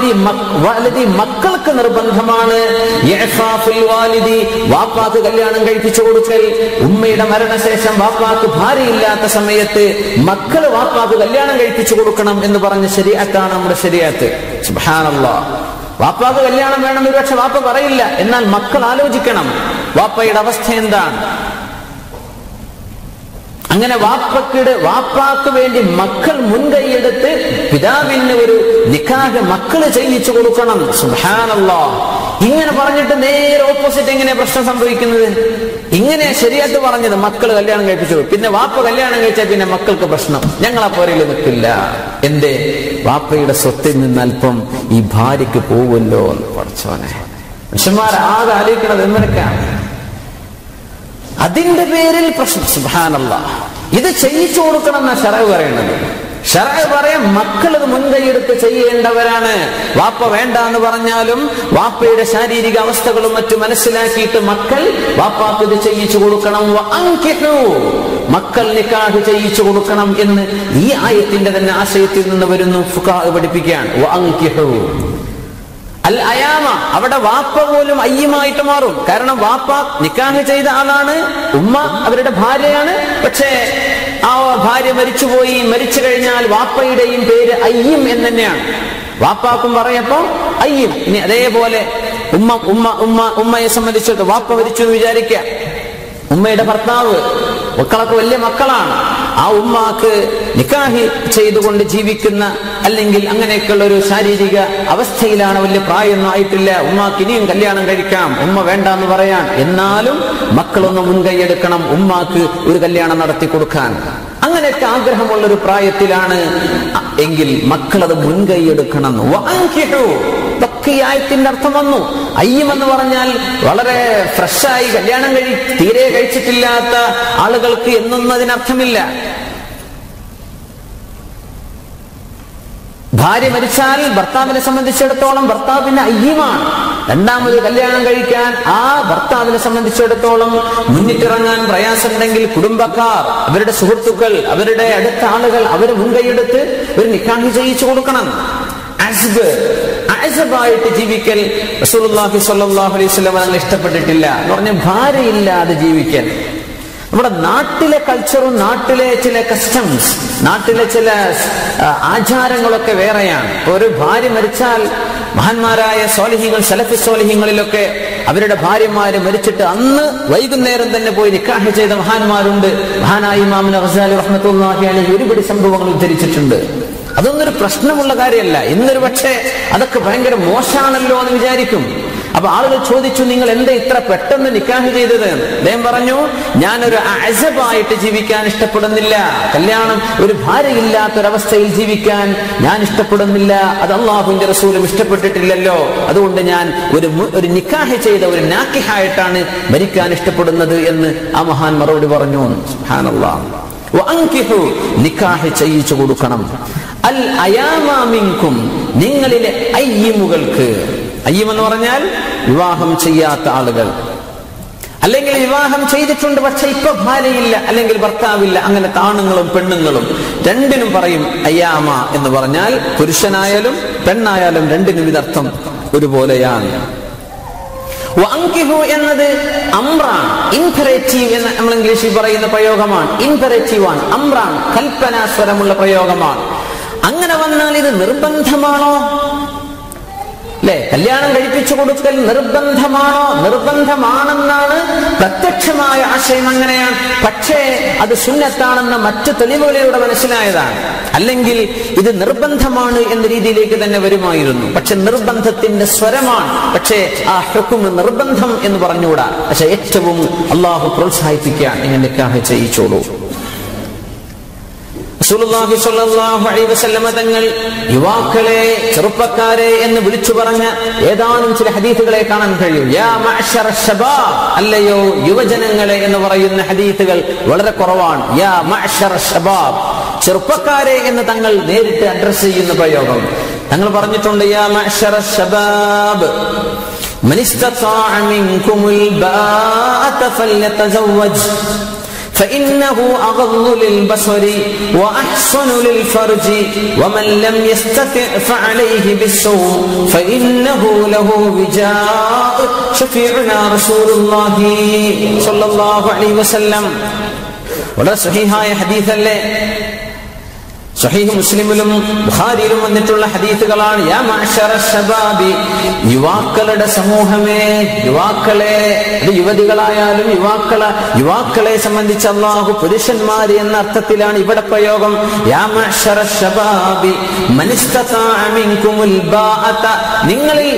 Walidi Makalka Narbandhamana, Yefa Fil Walidi, Wapa to Galian Gaiti Chodutel, Ummade Marana Sesam, Wapa to Hari Lata Samayate, Makal Wapa to Galian Gaiti Chodukanam in the Baranasiri Atanam Rasiriate, Subhanallah. Wapa to Galiana Manamira Wapa Varilla, and then Makal Alojikanam, Wapa Yavastendan. അങ്ങനെ വാപ്പയുടെ വാപ്പാക്ക് വേണ്ടി മക്കൾ മുൻകൈ എടുത്ത് പിതാവിനെ ഒരു നിക്കാഹ് മക്കളെ ചെയ്യിച്ചു കൊടുക്കണം സുബ്ഹാനല്ലാഹ് ഇങ്ങനെ പറഞ്ഞിട്ട് നേരെ ഓപ്പോസിറ്റ് എങ്ങനെ പ്രശ്നം സംഭവിക്കുന്നത് ഇങ്ങനെ ശരിയായിട്ട് പറഞ്ഞത് മക്കൾ കല്യാണം കഴിപ്പിച്ചു പിന്നെ വാപ്പ കല്യാണം കഴിച്ചാൽ പിന്നെ മക്കൾക്ക് പ്രശ്നം ഞങ്ങൾ ആ പോരയിൽ നിൽക്കില്ല എന്തേ വാപ്പയുടെ സ്വത്തിൽ നിന്ന് അല്പം ഈ ഭാര്യയ്ക്ക് പോവുമല്ലോ എന്ന് പഠിച്ചോനെ മനുഷ്യന്മാർ ആകെ ആലോചിക്കുന്നത് എന്തിനൊക്കെയാണ് അതിന്റെ പേരിൽ പ്രശ്നം സുബ്ഹാനല്ലാഹ് ഇത് ചെയ്യിച്ചു കൊടുക്കണം എന്ന ശറഅ് പറയുന്നത് ശറഅ് പറയാൻ മക്കൾ അത് മുൻകൈ എടുത്ത് ചെയ്യേണ്ടവരാണ് വാപ്പ വേണ്ട എന്ന് പറഞ്ഞാലും വാപ്പയുടെ ശാരീരിക അവസ്ഥകളും മറ്റും മനസ്സിലാക്കിയിട്ട് മക്കൾ വാപ്പാക്ക് ഇത് ചെയ്യിച്ചു കൊടുക്കണം മക്കൾ നിക്കാഹ് ചെയ്യിച്ചു കൊടുക്കണം എന്ന് ഈ ആയത്തിന്റെ തന്നെ ആശയത്തിൽ നിന്ന് വരുന്നു ഫുഖാഹ് പഠിപ്പിക്കുകയാണ് അൽ അയാമ അവിടെ വാപ്പ പോലും അയ്യമായിട്ട് മാറും കാരണം വാപ്പ നിക്കാഹ് ചെയ്ത ആളാണ് ഉമ്മ അവരുടെ ഭാര്യയാണ് പക്ഷേ ആ ഭാര്യ മരിച്ചുപോയി മരിച്ചു കഴിഞ്ഞാൽ വാപ്പയുടെയും പേര് അയ്യം എന്ന് തന്നെയാണ് വാപ്പാക്കും പറയപ്പോ അയ്യം ഇനി അതേപോലെ ഉമ്മ ഉമ്മ ഉമ്മ ഉമ്മയെ സംബന്ധിച്ചിട്ട് വാപ്പ മരിച്ചു എന്ന് വിചാരിക്കുക ഉമ്മയുടെ ഭർത്താവ് മക്കളൊക്കെ വലിയ മക്കളാണ് ആ ഉമ്മാക്ക് നിക്കാഹ് ചെയ്തുകൊണ്ട് ജീവിക്കുന്ന അല്ലെങ്കിൽ അങ്ങനെയൊക്കെയുള്ള ഒരു ശാരീരിക അവസ്ഥയിലാണ് വലിയ പ്രായമൊന്നും ആയിട്ടില്ല ഉമ്മാക്ക് ഇനിയും കല്യാണം കഴിക്കാം ഉമ്മ വേണ്ടെന്ന് പറയാൻ എന്നാലും മക്കളൊന്ന് മുൻകൈ എടുക്കണം ഉമ്മാക്ക് ഒരു കല്യാണം നടത്തി കൊടുക്കാൻ അങ്ങനെയൊക്കെ ആഗ്രഹമുള്ളൊരു പ്രായത്തിലാണ് എങ്കിൽ മക്കളത് മുൻകൈ എടുക്കണം ഈ ആയത്തിന്റെ അർത്ഥം വന്നു അയ്യമെന്ന് പറഞ്ഞാൽ വളരെ ഫ്രഷായി കല്യാണം തീരെ കഴിച്ചിട്ടില്ലാത്ത ആളുകൾക്ക് എന്നതിനർത്ഥമില്ല ഭാര്യ മരിച്ചാൽ ഭർത്താവിനെ സംബന്ധിച്ചിടത്തോളം ഭർത്താവിന്റെ അയ്യമാണ് രണ്ടാമത് കല്യാണം കഴിക്കാൻ ആ ഭർത്താവിനെ സംബന്ധിച്ചിടത്തോളം മുന്നിട്ടിറങ്ങാൻ പ്രയാസമുണ്ടെങ്കിൽ കുടുംബക്കാർ അവരുടെ സുഹൃത്തുക്കൾ അവരുടെ അടുത്ത ആളുകൾ അവരെ മുൻകൈയെടുത്ത് ഒരു നിക്കാഹ് ചെയ്യിച്ചു കൊടുക്കണം ായിട്ട് ജീവിക്കൽ റസൂലുള്ളാഹി സ്വല്ലല്ലാഹു അലൈഹി വസല്ലം അങ്ങനെ ഇഷ്ടപ്പെട്ടിട്ടില്ല എന്ന് പറഞ്ഞ ഭാര്യയില്ലാതെ ജീവിക്കൽ നമ്മുടെ നാട്ടിലെ കൾച്ചറും നാട്ടിലെ ചില കസ്റ്റംസ് നാട്ടിലെ ചില ആചാരങ്ങളൊക്കെ വേറെയാണ് ഒരു ഭാര്യ മരിച്ചാൽ മഹാന്മാരായ സ്വാലിഹീങ്ങൾ സലഫി സ്വാലിഹീങ്ങളിലൊക്കെ അവരുടെ ഭാര്യമാര് മരിച്ചിട്ട് അന്ന് വൈകുന്നേരം തന്നെ പോയി നിക്കാഹ് ചെയ്ത മഹാന്മാരുണ്ട് മഹാനായ ഇമാം ഗസാലി റഹ്മത്തുള്ളാഹി അലൈഹി ഒരുപിടി സംഭവങ്ങൾ ഉദ്ധരിച്ചിട്ടുണ്ട് അതൊന്നൊരു പ്രശ്നമുള്ള കാര്യമല്ല ഇന്നൊരു പക്ഷേ അതൊക്കെ ഭയങ്കര മോശമാണല്ലോ എന്ന് വിചാരിക്കും അപ്പൊ ആളുകൾ ചോദിച്ചു നിങ്ങൾ എന്താ ഇത്ര പെട്ടെന്ന് നിക്കാഹ് ചെയ്തത് അദ്ദേഹം പറഞ്ഞു ഞാനൊരു അഅസബായിട്ട് ജീവിക്കാൻ ഇഷ്ടപ്പെടുന്നില്ല കല്യാണം ഒരു ഭാര്യയില്ലാത്തൊരവസ്ഥയിൽ ജീവിക്കാൻ ഞാൻ ഇഷ്ടപ്പെടുന്നില്ല അത് അള്ളാഹുവിന്റെ റസൂലും ഇഷ്ടപ്പെട്ടിട്ടില്ലല്ലോ അതുകൊണ്ട് ഞാൻ ഒരു നിക്കാഹ് ചെയ്ത ഒരു നാക്കിഹായിട്ടാണ് മരിക്കാൻ ഇഷ്ടപ്പെടുന്നത് എന്ന് ആ മഹാൻ മറുപടി പറഞ്ഞു സുബ്ഹാനല്ലാഹ് വഅൻകിഹു നിക്കാഹ് ചെയ്യിച്ചു കൊടുക്കണം അൽ അയാമ മിൻകും നിങ്ങളിലെ അയ്യിമുകൾക്ക് അയ്യം എന്ന് പറഞ്ഞാൽ വിവാഹം ചെയ്യാത്ത ആളുകൾ അല്ലെങ്കിൽ വിവാഹം ചെയ്തിട്ടുണ്ട് പക്ഷെ ഇപ്പൊ ഭാര്യയില്ല അല്ലെങ്കിൽ ഭർത്താവില്ല അങ്ങനെ ആണുങ്ങളും പെണ്ണുങ്ങളും രണ്ടിനും പറയും അയ്യാമ എന്ന് പറഞ്ഞാൽ പുരുഷനായാലും പെണ്ണായാലും രണ്ടിനും ഇതർത്ഥം ഒരുപോലെയാണ് വഅൻകിഹു എന്നത് അംറാണ് ഇംപരേറ്റീവ് എന്ന് നമ്മൾ ഇംഗ്ലീഷിൽ പറയുന്ന പ്രയോഗമാണ് ഇംപരേറ്റീവ് ആണ് അംറാണ് കൽപ്പനാസ്വരമുള്ള പ്രയോഗമാണ് അങ്ങനെ വന്നാൽ ഇത് നിർബന്ധമാണോ അല്ലെ കല്യാണം കഴിപ്പിച്ചു കൊടുക്കൽ നിർബന്ധമാണോ നിർബന്ധമാണെന്നാണ് പ്രത്യക്ഷമായ ആശയം അങ്ങനെയാണ് പക്ഷേ അത് സുന്നത്താണെന്ന മറ്റു തെളിവുകളിലൂടെ മനസ്സിലായതാണ് അല്ലെങ്കിൽ ഇത് നിർബന്ധമാണ് എന്ന രീതിയിലേക്ക് തന്നെ വരുമായിരുന്നു പക്ഷെ നിർബന്ധത്തിന്റെ സ്വരമാണ് പക്ഷേ ആ ഹുക്മ നിർബന്ധം എന്ന് പറഞ്ഞുകൂടാ പക്ഷെ ഏറ്റവും അള്ളാഹു പ്രോത്സാഹിപ്പിക്കാൻ ഇങ്ങനെ നിക്കാഹ് ചെയ്യിച്ചോളൂ റസൂലുള്ളാഹി സ്വല്ലല്ലാഹു അലൈഹി വസല്ലമ തങ്ങൾ യുവാക്കളെ ചെറുപ്പക്കാരെ എന്ന് വിളിച്ചു പറഞ്ഞ ഏതാനും ചില ഹദീസുകളെ കാണാൻ കഴിയും യാ മഅ്ശറ ശബാബ് അല്ലയോ യുവജനങ്ങളെ എന്ന് പറയുന്ന ഹദീസുകൾ വളരെ കുറവാണ് യാ മഅ്ശറ ശബാബ് ചെറുപ്പക്കാരെ എന്ന് തങ്ങൾ നേരിട്ട് അഡ്രസ് ചെയ്യുന്ന പ്രയോഗം തങ്ങൾ പറഞ്ഞിട്ടുണ്ട് യാ മഅ്ശറ ശബാബ് മൻ ഇസ്തതാഅ മിൻകുമുൽ ബാഅത ഫല്യതസവ്വജ് فإنه أغض للبصر وأحسن للفرج ومن لم يستطع فعليه بالصوم فإنه له وجاء شفيعنا رسول الله صلى الله عليه وسلم ولا صحيحاയ ഹദീസല്ലേ സഹീഹ് മുസ്ലിമിലും ബുഖാരിയിലും വന്നിട്ടുള്ള ഹദീസുകളാണ് യാ മഅ്ശറ ശബാബി യുവാക്കളുടെ സമൂഹമേ യുവാക്കളെ യുവതികളായാലും യുവാക്കളെ സംബന്ധിച്ച് അല്ലാഹു പുരുഷന്മാർ എന്ന അർത്ഥത്തിലാണ് ഇവിടെ പ്രയോഗം യാ മഅ്ശറ ശബാബി മനിസ്തതാ മിൻകുമുൽ ബാഅത നിങ്ങളിൽ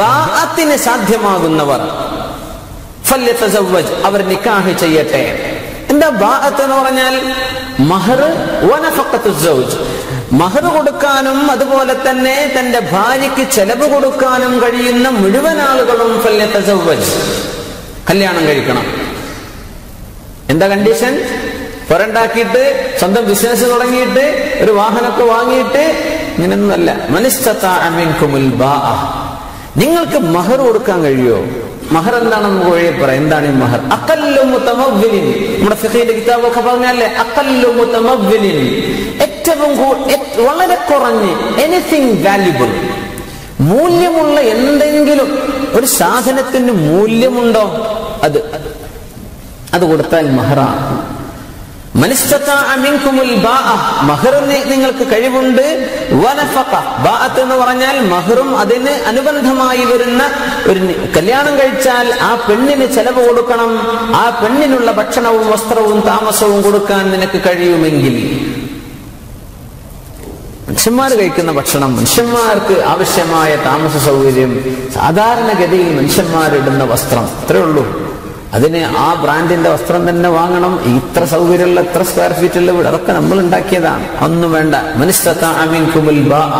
ബാഅത്തിന് സാധ്യമാകുന്നവർ ഫല്യതസവ്വജ് അവർ നിക്കാഹ് ചെയ്യട്ടെ എന്താ ബാഅത്ത് എന്ന് പറഞ്ഞാൽ മഹർ വനഫഖത്തു സൗജ് മഹർ കൊടുക്കാനും അതുപോലെ തന്നെ തന്റെ ഭാര്യയ്ക്ക് ചെലവ് കൊടുക്കാനും കഴിയുന്ന മുഴുവൻ ആളുകളും ഫല്യതസവ്വജ് കല്യാണം കഴിക്കണം എന്താ കണ്ടീഷൻ പുറണ്ടാക്കിയിട്ട് സ്വന്തം ബിസിനസ് തുടങ്ങിയിട്ട് ഒരു വാഹനമൊക്കെ വാങ്ങിയിട്ട് ഇങ്ങനെയൊന്നുമല്ല മനിസ്തതാ മിൻകുമുൽ ബാഅ നിങ്ങൾക്ക് മഹർ കൊടുക്കാൻ കഴിയോ മഹർ എന്താണെന്ന് കോഴി പറ എന്താണ് ഈ മഹർ അഖല്ലു മുതമവ്വിലിൻ നമ്മുടെ ഫഖീഹിന്റെ കിതാബൊക്കെ പറഞ്ഞല്ലേ അഖല്ലു മുതമവ്വിലിൻ ഏറ്റവും വളരെ കുറഞ്ഞ് എനിത്തിങ് വാല്യുബിൾ മൂല്യമുള്ള എന്തെങ്കിലും ഒരു സാധനത്തിന് മൂല്യമുണ്ടോ അത് കൊടുത്താൽ മഹറാണ് മനിസ്തതാഅ മിൻകുമുൽ ബാഅ മഹർ നിങ്ങൾക്ക് കഴിവുണ്ട് വനഫഖ ബാഅത്ത് എന്ന് പറഞ്ഞാൽ മഹറും അതിന് അനുബന്ധമായി വരുന്ന ഒരു കല്യാണം കഴിച്ചാൽ ആ പെണ്ണിന് ചെലവ് കൊടുക്കണം ആ പെണ്ണിനുള്ള ഭക്ഷണവും വസ്ത്രവും താമസവും കൊടുക്കാൻ നിനക്ക് കഴിയുമെങ്കിൽ മനുഷ്യന്മാർ കഴിക്കുന്ന ഭക്ഷണം മനുഷ്യന്മാർക്ക് ആവശ്യമായ താമസ സൗകര്യം സാധാരണഗതിയിൽ മനുഷ്യന്മാരിടുന്ന വസ്ത്രം അത്രേ ഉള്ളൂ അതിന് ആ ബ്രാൻഡിന്റെ വസ്ത്രം തന്നെ വാങ്ങണം ഇത്ര സൗകര്യമുള്ള ഇത്ര സ്ക്വയർ ഫീറ്റുള്ള വീട് അതൊക്കെ നമ്മൾ ഉണ്ടാക്കിയതാണ് ഒന്നും വേണ്ട മനിസ്തതാ മിൻകുമുൽ ബാഅ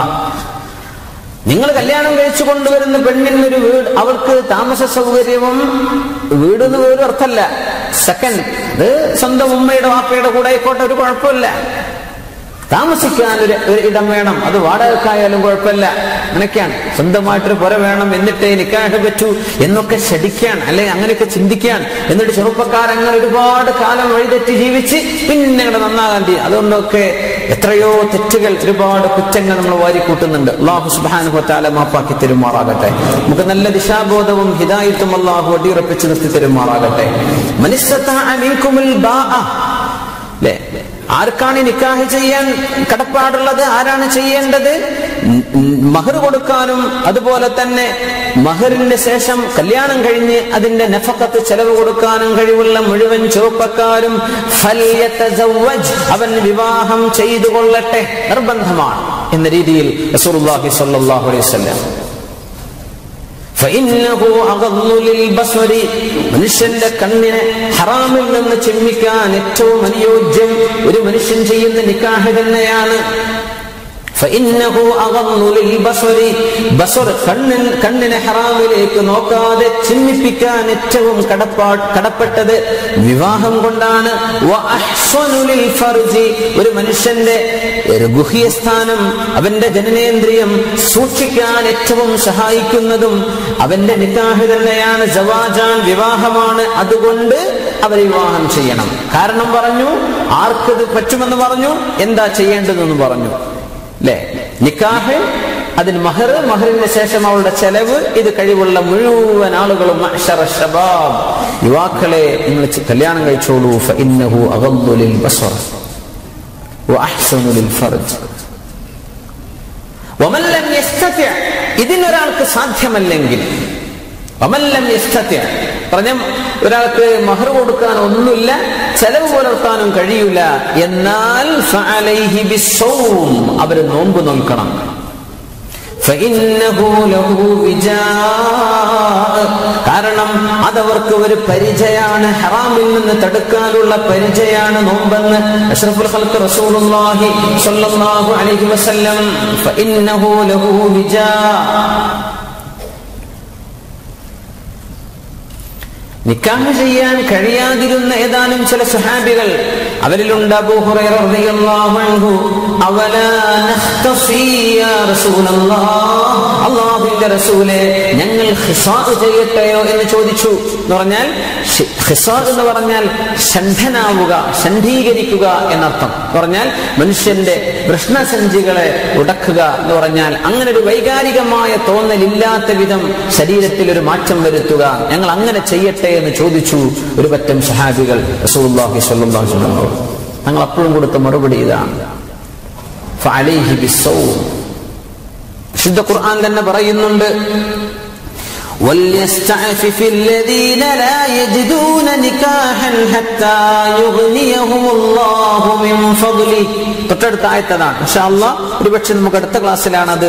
നിങ്ങൾ കല്യാണം കഴിച്ചു കൊണ്ടുവരുന്ന പെണ്ണിനൊരു വീട് അവൾക്ക് താമസ സൗകര്യവും വീടെന്ന് വേറെ അർത്ഥമല്ല സെക്കൻഡ് അത് സ്വന്തം ഉമ്മയുടെ വാപ്പയുടെ കൂടെ ആയിക്കോട്ടെ ഒരു കുഴപ്പമില്ല താമസിക്കാൻ ഒരു ഇടം വേണം അത് വാടകക്കായാലും കുഴപ്പമില്ല അങ്ങനെയൊക്കെയാണ് സ്വന്തമായിട്ടൊരു പുര വേണം എന്നിട്ട് നിക്കാഹ് പറ്റൂ എന്നൊക്കെ ശഠിക്കാൻ അല്ലെങ്കിൽ അങ്ങനെയൊക്കെ ചിന്തിക്കാൻ എന്നിട്ട് ചെറുപ്പക്കാരങ്ങൾ ഒരുപാട് കാലം വഴിതെറ്റി ജീവിച്ച് പിന്നെ നന്നാകാൻ തീ അതുകൊണ്ടൊക്കെ എത്രയോ തെറ്റുകൾ ഒരുപാട് കുറ്റങ്ങൾ നമ്മൾ വാരിക്കൂട്ടുന്നുണ്ട് അല്ലാഹു സുബ്ഹാനഹു വ തആല മാപ്പാക്കി തെരുമാറാകട്ടെ നമുക്ക് നല്ല ദിശാബോധവും ഹിദായത്തും അല്ലാഹു അടിയുറപ്പിച്ച് നിർത്തി തെരുമാറാകട്ടെ മനിസ്തതാഅ മിൻകുമുൽ ബാഅ ആർക്കാണ് നിക്കാഹ് ചെയ്യാൻ കടപ്പാടുള്ളത് ആരാണ് ചെയ്യേണ്ടത് മഹർ കൊടുക്കാനും അതുപോലെ തന്നെ മഹറിന് ശേഷം കല്യാണം കഴിഞ്ഞ് അതിന്റെ നഫഖത്ത് ചെലവ് കൊടുക്കാനും കഴിവുള്ള മുഴുവൻ ചെറുപ്പക്കാരും ഫല്യതസവ്വജ് അവൻ വിവാഹം ചെയ്തു കൊള്ളട്ടെ നിർബന്ധമാണ് എന്ന രീതിയിൽ റസൂലുള്ളാഹി സ്വല്ലല്ലാഹു അലൈഹി വസല്ലം فإنه أغض للبصر മനുഷ്യന്റെ കണ്ണിനെ ഹറാമിൽ നിന്ന് ചിമ്മിക്കാൻ ഏറ്റവും അനുയോജ്യം ഒരു മനുഷ്യൻ ചെയ്യുന്ന നിക്കാഹ് തന്നെയാണ് فإنه أغض للبصر ബസർ കണ്ണിനെ ഹറാമിലേക്ക് നോക്കാതെ ചിമ്മിപ്പിക്കാൻ ഏറ്റവും കടപ്പെട്ടത് വിവാഹം കൊണ്ടാണ് وأحسن للفرج ഒരു മനുഷ്യന്റെ ഗുഹ്യ സ്ഥാനം അവന്റെ ജനനേന്ദ്രിയം സൂക്ഷിക്കാൻ ഏറ്റവും സഹായിക്കുന്നതും അവന്റെ നിക്കാഹ് തന്നെയാണ് സവാജാൻ വിവാഹമാണ് അതുകൊണ്ട് അവരെ വിവാഹം ചെയ്യണം കാരണം പറഞ്ഞു ആർക്കത് പറ്റുമെന്ന് പറഞ്ഞു എന്താ ചെയ്യേണ്ടതെന്ന് പറഞ്ഞു അല്ലേ നിക്കാഹ് അതിന് മഹർ മഹറിന് ശേഷം അവളുടെ ചെലവ് ഇത് കഴിവുള്ള മുഴുവൻ ആളുകളും മഅ്ശറ ശബാബ് യുവാക്കളെ നിങ്ങൾ കല്യാണം കഴിച്ചോളൂ ഫഇന്നഹു അഗദ്ദു ലിൽ ബസർ വഅഹ്സനു ലിൽ ഫർജ് വമൻ ലം യസ്തതി ഇതിനൊരാൾക്ക് സാധ്യമല്ലെങ്കിൽ വമൻ ലം യസ്തതി പറഞ്ഞ ഒരാൾക്ക് മഹർ കൊടുക്കാൻ ഒന്നുമില്ല ചെലവ് പുലർത്താനും കഴിയൂല എന്നാൽ ഫഅലൈഹി ബിസ്സൗം അവർ നോമ്പ് നോൽക്കണം ഫഇന്നഹു ലഹു വിജാ കാരണം അതവർക്ക് ഒരു പരിചയമാണ് ഹറാമിൽ നിന്ന് തടുക്കാനുള്ള പരിചയമാണ് നോമ്പെന്ന് അഷ്റഫുൽ ഖൽഖ് റസൂലുള്ളാഹി സ്വല്ലല്ലാഹു അലൈഹി വസല്ലം ഫഇന്നഹു ലഹു വിജാ നിക്കാഹ് ചെയ്യാൻ കഴിയാതിരുന്ന ഏതാനും ചില സ്വഹാബികൾ അവരിലുണ്ട് അബൂ ഹുറൈറ റളിയല്ലാഹു അൻഹു അവലാ നഖ്തസി യാ റസൂലല്ലാഹ് അല്ലാഹുവിന്റെ റസൂലേ ഞങ്ങൾ ഖിസാഅ് ചെയ്യട്ടെയോ എന്ന് ചോദിച്ചു എന്ന് പറഞ്ഞാൽ ഖിസാർ എന്ന് പറഞ്ഞാൽ ഷണ്ഠനാവുക, ഷണ്ഠീകരിക്കുക എന്നർത്ഥം. പറഞ്ഞാൽ മനുഷ്യന്റെ വൃഷ്ണസഞ്ചികളെ ഉടക്കുക എന്ന് പറഞ്ഞാൽ അങ്ങനെ ഒരു വൈകാരികമായ തോന്നലില്ലാത്ത വിധം ശരീരത്തിൽ ഒരു മാറ്റം വരുത്തുക. ഞങ്ങൾ അങ്ങനെ ചെയ്യട്ടെ എന്ന് ചോദിച്ചു ഒരു പറ്റം സഹാബികൾ റസൂലുള്ളാഹി സ്വല്ലല്ലാഹു അലൈഹി വസല്ലം. ഞങ്ങൾ അപ്പോഴും കൊടുത്ത മറുപടി ഇതാണ്, ഫഅലൈഹി ബിസ്സൗം. ശുദ്ധ ഖുർആൻ തന്നെ പറയുന്നുണ്ട്, وَلْيَسْتَعْفِفِ الَّذِينَ لَا يَجِدُونَ نِكَاحًا حَتَّى يُغْنِيَهُمُ اللَّهُ مِنْ فَضْلِهِ. തൊട്ടടുത്ത ആയത്താണ് ഇൻഷാഅല്ലാഹ്. ഒരുപക്ഷെ നമുക്ക് അടുത്ത ക്ലാസ്സിലാണ് അത്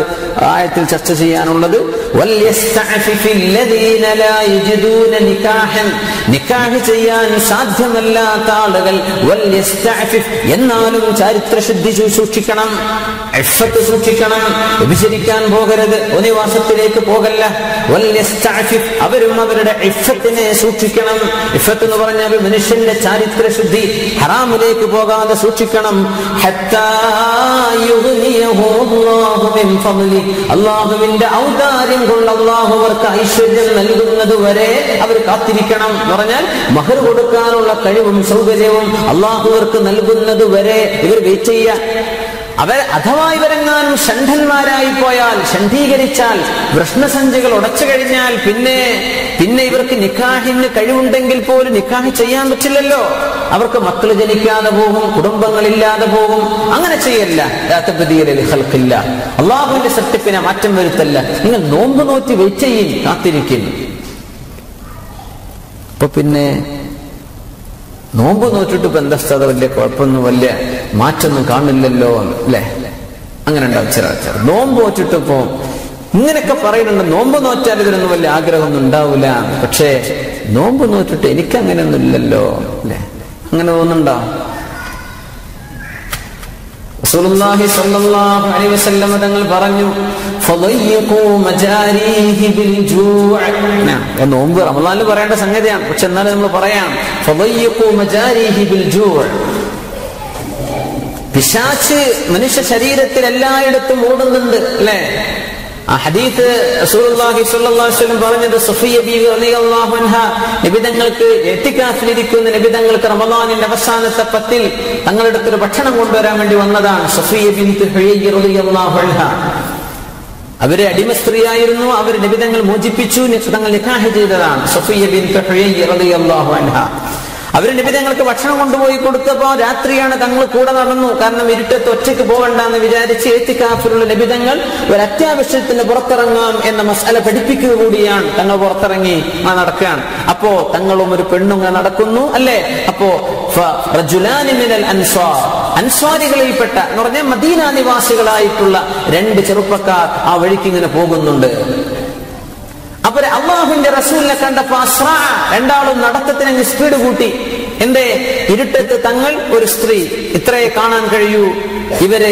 ആയത്തിൽ ചർച്ച ചെയ്യാനുള്ളത്. وَلْيَسْتَعْفِفِ الَّذِينَ لَا يَجِدُونَ نِكَاحًا, നിക്കാഹ് ചെയ്യാൻ സാധ്യമല്ലാത്ത ആളുകൾ. വൽയസ്തഅഫിഫ്, എന്നാലും ചാരിത്രശുദ്ധി സൂക്ഷിക്കണം, ഇഫ്ഫത്ത് സൂക്ഷിക്കണം, വ്യഭിചരിക്കാൻ പോകരുത്, ഒന്നിവാസത്തിലേക്ക് പോകല്ല. അവരും അവരുടെ ഇഫ്ഫത്തിനെ സൂക്ഷിക്കണം. ഇഫ്ഫത്ത് എന്ന് പറഞ്ഞാൽ മനുഷ്യന്റെ ചാരിത്രശുദ്ധി, ഹറാമിലേക്ക് പോകാതെ സൂക്ഷിക്കണം. ഹത്താ യുഗ്നിയഹുല്ലാഹു മിൻ ഫളി, അല്ലാഹുവിന്റെ ഔദാര്യം കൊണ്ട് അല്ലാഹു അവർക്ക് ഐശ്വര്യം നൽകുന്നത് വരെ അവർ കാത്തിരിക്കണം. പറഞ്ഞാൽ മഹർ കൊടുക്കാനുള്ള കഴിവും സൗകര്യവും അള്ളാഹുവർക്ക് നൽകുന്നത് വരെ ഇവർ വെയിറ്റ് ചെയ്യുക. അവർ അഥവാ ഇവരെങ്ങാനും ഷണ്ഠന്മാരായി പോയാൽ, ഷണ്ഠീകരിച്ചാൽ, വൃഷ്ണസഞ്ചികൾ ഉടച്ചു കഴിഞ്ഞാൽ പിന്നെ ഇവർക്ക് നിക്കാഹിന് കഴിവുണ്ടെങ്കിൽ പോലും നിക്കാഹ് ചെയ്യാൻ പറ്റില്ലല്ലോ. അവർക്ക് മക്കൾ ജനിക്കാതെ പോകും, കുടുംബങ്ങളില്ലാതെ പോകും. അങ്ങനെ ചെയ്യല്ല. അള്ളാഹുവിന്റെ സത്യത്തിനെ മാറ്റം വരുത്തല്ല. നിങ്ങൾ നോമ്പ് നോറ്റി വെയിറ്റ് ചെയ്യും, കാത്തിരിക്കുന്നു. അപ്പൊ പിന്നെ നോമ്പ് നോറ്റിട്ട് ബന്ധസ്ഥത വലിയ കുഴപ്പമൊന്നും വലിയ മാറ്റമൊന്നും കാണില്ലല്ലോ അല്ലേ? അങ്ങനെ ഉണ്ടാവും ചില ആൾക്കാർ നോമ്പ് നോറ്റിട്ട് പോകും. ഇങ്ങനെയൊക്കെ പറയുന്നുണ്ട്, നോമ്പ് നോറ്റാൽ ഇതിനൊന്നും വലിയ ആഗ്രഹമൊന്നും ഉണ്ടാവില്ല. പക്ഷേ നോമ്പ് നോറ്റിട്ട് എനിക്കങ്ങനെയൊന്നും ഇല്ലല്ലോ അല്ലേ? അങ്ങനെ തോന്നുന്നുണ്ടോ? റസൂലുള്ളാഹി സ്വല്ലല്ലാഹു അലൈഹി വസല്ലം തങ്ങൾ പറഞ്ഞു, നോമ്പ് റമളാനിൽ പറയേണ്ട സംഗതിയാണ്, പക്ഷെ എന്നാലും നമ്മൾ പറയാം. പിശാച് മനുഷ്യ ശരീരത്തിൽ എല്ലായിടത്തും ഓടുന്നുണ്ട് അല്ലേ? ആ ഹദീസ് റസൂലുള്ളാഹി സ്വല്ലല്ലാഹു അലൈഹി വസല്ലം പറഞ്ഞത്, സുഫിയ്യ ബിവി റളിയല്ലാഹു അൻഹാ നബി തങ്ങൾക്ക് ഇത്തികാഫിലിരിക്കുന്ന നബി തങ്ങൾക്ക് റമളാനിന്റെ അവസാനത്തെ 10-ൽ തങ്ങളുടെ അടുത്തൊരു ഭക്ഷണം കൊണ്ടുവരാൻ വേണ്ടി വന്നതാണ്. സുഫിയ്യ ബിൻത് ഹുയയ്യ റളിയല്ലാഹു അൻഹാ, അവരെ അടിമ സ്ത്രീയായിരുന്നു. അവർ നബി തങ്ങൾ മോചിപ്പിച്ചു, തങ്ങൾ നിക്കാഹ് ചെയ്തതാണ്. സുഫിയ്യ ബിൻത് ഹുയയ്യ റളിയല്ലാഹു അൻഹാ അവർ നബി തങ്ങൾക്ക് ഭക്ഷണം കൊണ്ടുപോയി കൊടുത്തപ്പോൾ രാത്രിയാണ് തങ്ങൾ കൂടെ നടന്നു. കാരണം ഇരുട്ടത്ത് ഒറ്റയ്ക്ക് പോകണ്ടെന്ന് വിചാരിച്ച് ഇത്തികാഫിലുള്ള നബി തങ്ങൾ ഒരു അത്യാവശ്യത്തിന് പുറത്തിറങ്ങാം എന്ന മസല പഠിപ്പിക്കുക കൂടിയാണ്. തങ്ങൾ പുറത്തിറങ്ങി നടക്കുകയാണ്. അപ്പോ തങ്ങളും ഒരു പെണ്ണുങ്ങ നടക്കുന്നു അല്ലേ? അപ്പോ റജുലാനി മിനൽ അൻസ്വാർ, അൻസ്വാരികളിൽപ്പെട്ട എന്ന് പറഞ്ഞാൽ മദീന നിവാസികളായിട്ടുള്ള രണ്ട് ചെറുപ്പക്കാർ ആ വഴിക്ക് ഇങ്ങനെ പോകുന്നുണ്ട്. അപ്പൊ അള്ളാഹുവിന്റെ റസൂലിനെ കണ്ടപ്പോ അസ്റാ, രണ്ടാളും നടത്തത്തിനങ്ങ് സ്പീഡ് കൂട്ടി. എന്തേ? ഇരുട്ടത്ത് തങ്ങൾ ഒരു സ്ത്രീ ഇത്രയെ കാണാൻ കഴിയൂ, ഇവരെ